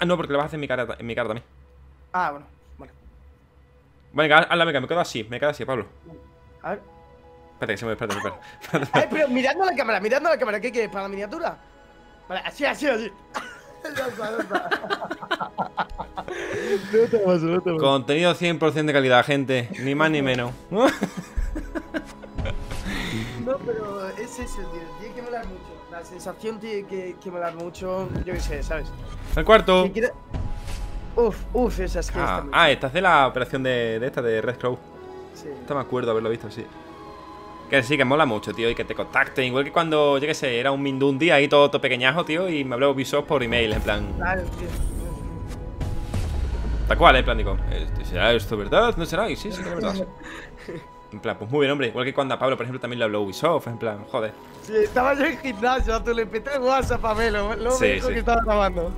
Ah, no, porque la vas a hacer en mi cara también. Ah, bueno, vale. Venga, hazla, venga, me quedo así, Pablo. A ver. Espérate, que se me espérate, espérate. Ay, pero mirando la cámara, ¿qué quieres? ¿Para la miniatura? Vale, así, así, así. No te paso. Contenido 100% de calidad, gente. Ni más ni menos. No, pero es eso, tío. Tiene que molar mucho. La sensación tiene que molar mucho. Yo qué sé, ¿sabes? El cuarto. Uf, esas que están. Ah, esta es de la operación de esta, de Red Crow. Sí. Esta me acuerdo haberlo visto, sí. Que sí, que mola mucho, tío, y que te contacten. Igual que cuando, yo qué sé, era un Mindú un día ahí todo pequeñajo, tío, y me habló Ubisoft por email, en plan. Claro, tío. Tal cual, en plan, digo, ¿será esto verdad? ¿No será? Y sí, sí, que es verdad. En plan, pues muy bien, hombre. Igual que cuando a Pablo, por ejemplo, también le habló Ubisoft, en plan, joder. Sí, estaba yo en gimnasio, tú le peté el WhatsApp a Melo, luego me dijo que estaba grabando.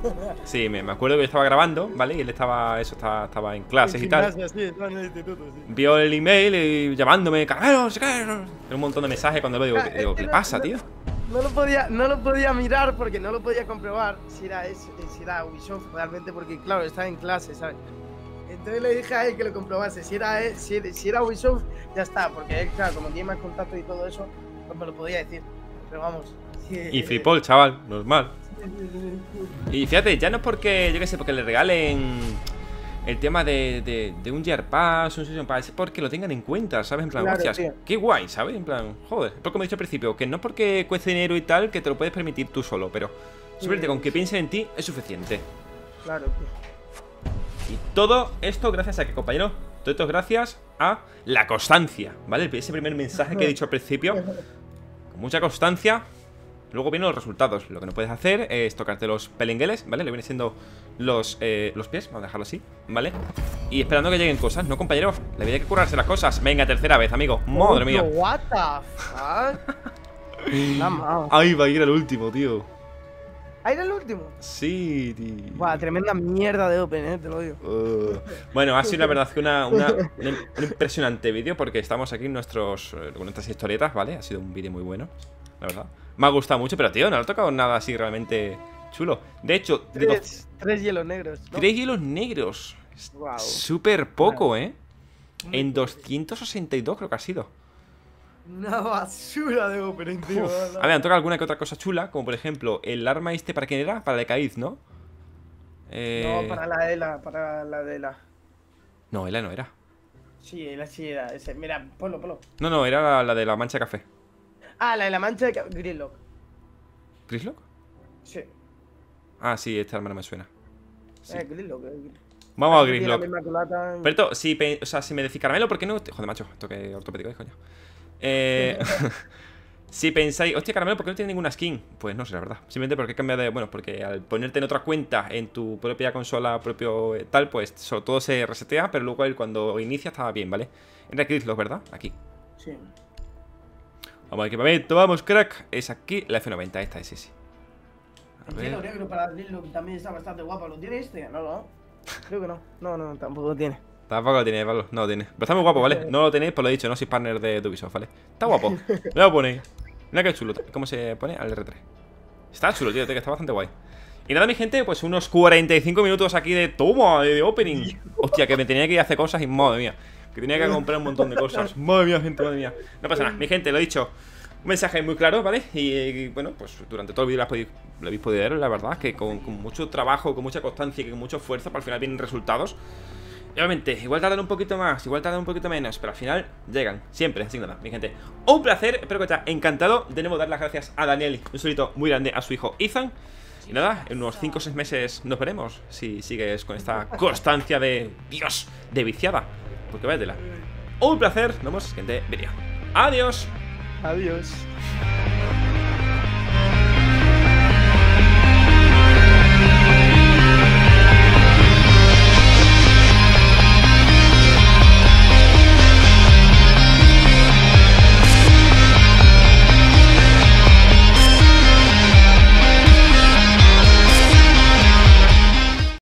Sí, me acuerdo que yo estaba grabando, ¿vale? Y él estaba en clases y tal. Sí, estaba en el instituto, sí. Vio el email y llamándome, Caramelo, no sé qué. Un montón de mensajes cuando lo digo, ¿qué le pasa, tío? No lo podía mirar porque no lo podía comprobar si era Ubisoft realmente, porque claro, estaba en clase, ¿sabes? Entonces le dije a él que lo comprobase. Si era Ubisoft, ya está. Porque él, claro, como tiene más contacto y todo eso, pues me lo podía decir. Pero vamos. Sí, y flipó el chaval, normal. Sí. Y fíjate, ya no es porque, yo qué sé, porque le regalen el tema de un Year Pass, un Season Pass, es porque lo tengan en cuenta, ¿sabes? En plan, claro, hostias, qué guay, ¿sabes? En plan, joder. Es como he dicho al principio, que no porque cueste dinero y tal, que te lo puedes permitir tú solo, pero simplemente con que piensen en ti es suficiente. Claro, tío. Y todo esto gracias a que, compañero, todo esto gracias a la constancia, ¿vale? Ese primer mensaje que he dicho al principio. Con mucha constancia. Luego vienen los resultados. Lo que no puedes hacer es tocarte los pelingueles, ¿vale? Le vienen siendo los pies, vamos a dejarlo así, ¿vale? Y esperando que lleguen cosas, ¿no, compañero? Le había que curarse las cosas. Venga, tercera vez, amigo. Madre mía. What the fuck? Ahí va a ir el último, tío. ¿Ah, era el último? Sí, tío. Buah, tremenda mierda de Open, te lo digo. Bueno, ha sido la verdad que un impresionante vídeo, porque estamos aquí con nuestras historietas, ¿vale? Ha sido un vídeo muy bueno, la verdad. Me ha gustado mucho, pero tío, no le ha tocado nada así realmente chulo. De hecho, tres hielos negros, ¿no? 3 hielos negros. Wow. Súper poco, ¿eh? En 262 creo que ha sido. Una basura de opening, tío. Uf. A ver, han tocado alguna que otra cosa chula, como por ejemplo, el arma este, ¿para quién era? Para la de Caíz, ¿no? No, para la de la, No, Ela no era. Sí, Ela sí era. Ese. Mira, ponlo. No, era la de la mancha de café. Ah, la de la mancha de café. Grislock. ¿Grislock? Sí. Ah, sí, esta arma no me suena. Sí. Grislock, Vamos a Grislock. Pero esto, si me decís Caramelo, ¿por qué no? Joder, macho, esto que ortopédico es, coño. Si pensáis, hostia, Caramelo, ¿por qué no tiene ninguna skin? Pues no sé, la verdad. Simplemente porque cambia de. Bueno, porque al ponerte en otra cuenta, en tu propia consola, propio tal, pues todo se resetea, pero luego él cuando inicia estaba bien, ¿vale? Era Grislock, ¿verdad? Aquí. Sí. Vamos al equipamiento, vamos, crack. Es aquí la F90, esta es, sí. El hielo negro para Grislock también está bastante guapo. ¿Lo tiene este? No, no. Creo que no. No, no, tampoco lo tiene. Tampoco lo tiene, Pablo. No lo tiene. Pero está muy guapo, ¿vale? No lo tenéis, por lo dicho, no sois partner de Ubisoft, ¿vale? Está guapo. Lo ponéis. Mira que chulo. ¿Cómo se pone? Al R3. Está chulo, tío. Está bastante guay. Y nada, mi gente, pues unos 45 minutos aquí de toma, de opening. Hostia, que me tenía que ir a hacer cosas y madre mía. Que tenía que comprar un montón de cosas. Madre mía, gente, madre mía. No pasa nada, mi gente, lo he dicho. Un mensaje muy claro, ¿vale? Y bueno, pues durante todo el vídeo lo habéis podido ver. La verdad es que con mucho trabajo, con mucha constancia y con mucho esfuerzo, para al final vienen resultados. Y obviamente, igual tardan un poquito más, igual tardan un poquito menos, pero al final llegan, siempre, así nada, mi gente. Un placer, espero que te haya encantado. De nuevo, dar las gracias a Daniel, un solito muy grande, a su hijo Ethan. Y nada, en unos 5 o 6 meses nos veremos, si sigues con esta constancia de Dios, de viciada. Porque váyatela. Un placer, nos vemos en el siguiente vídeo. Adiós. Adiós.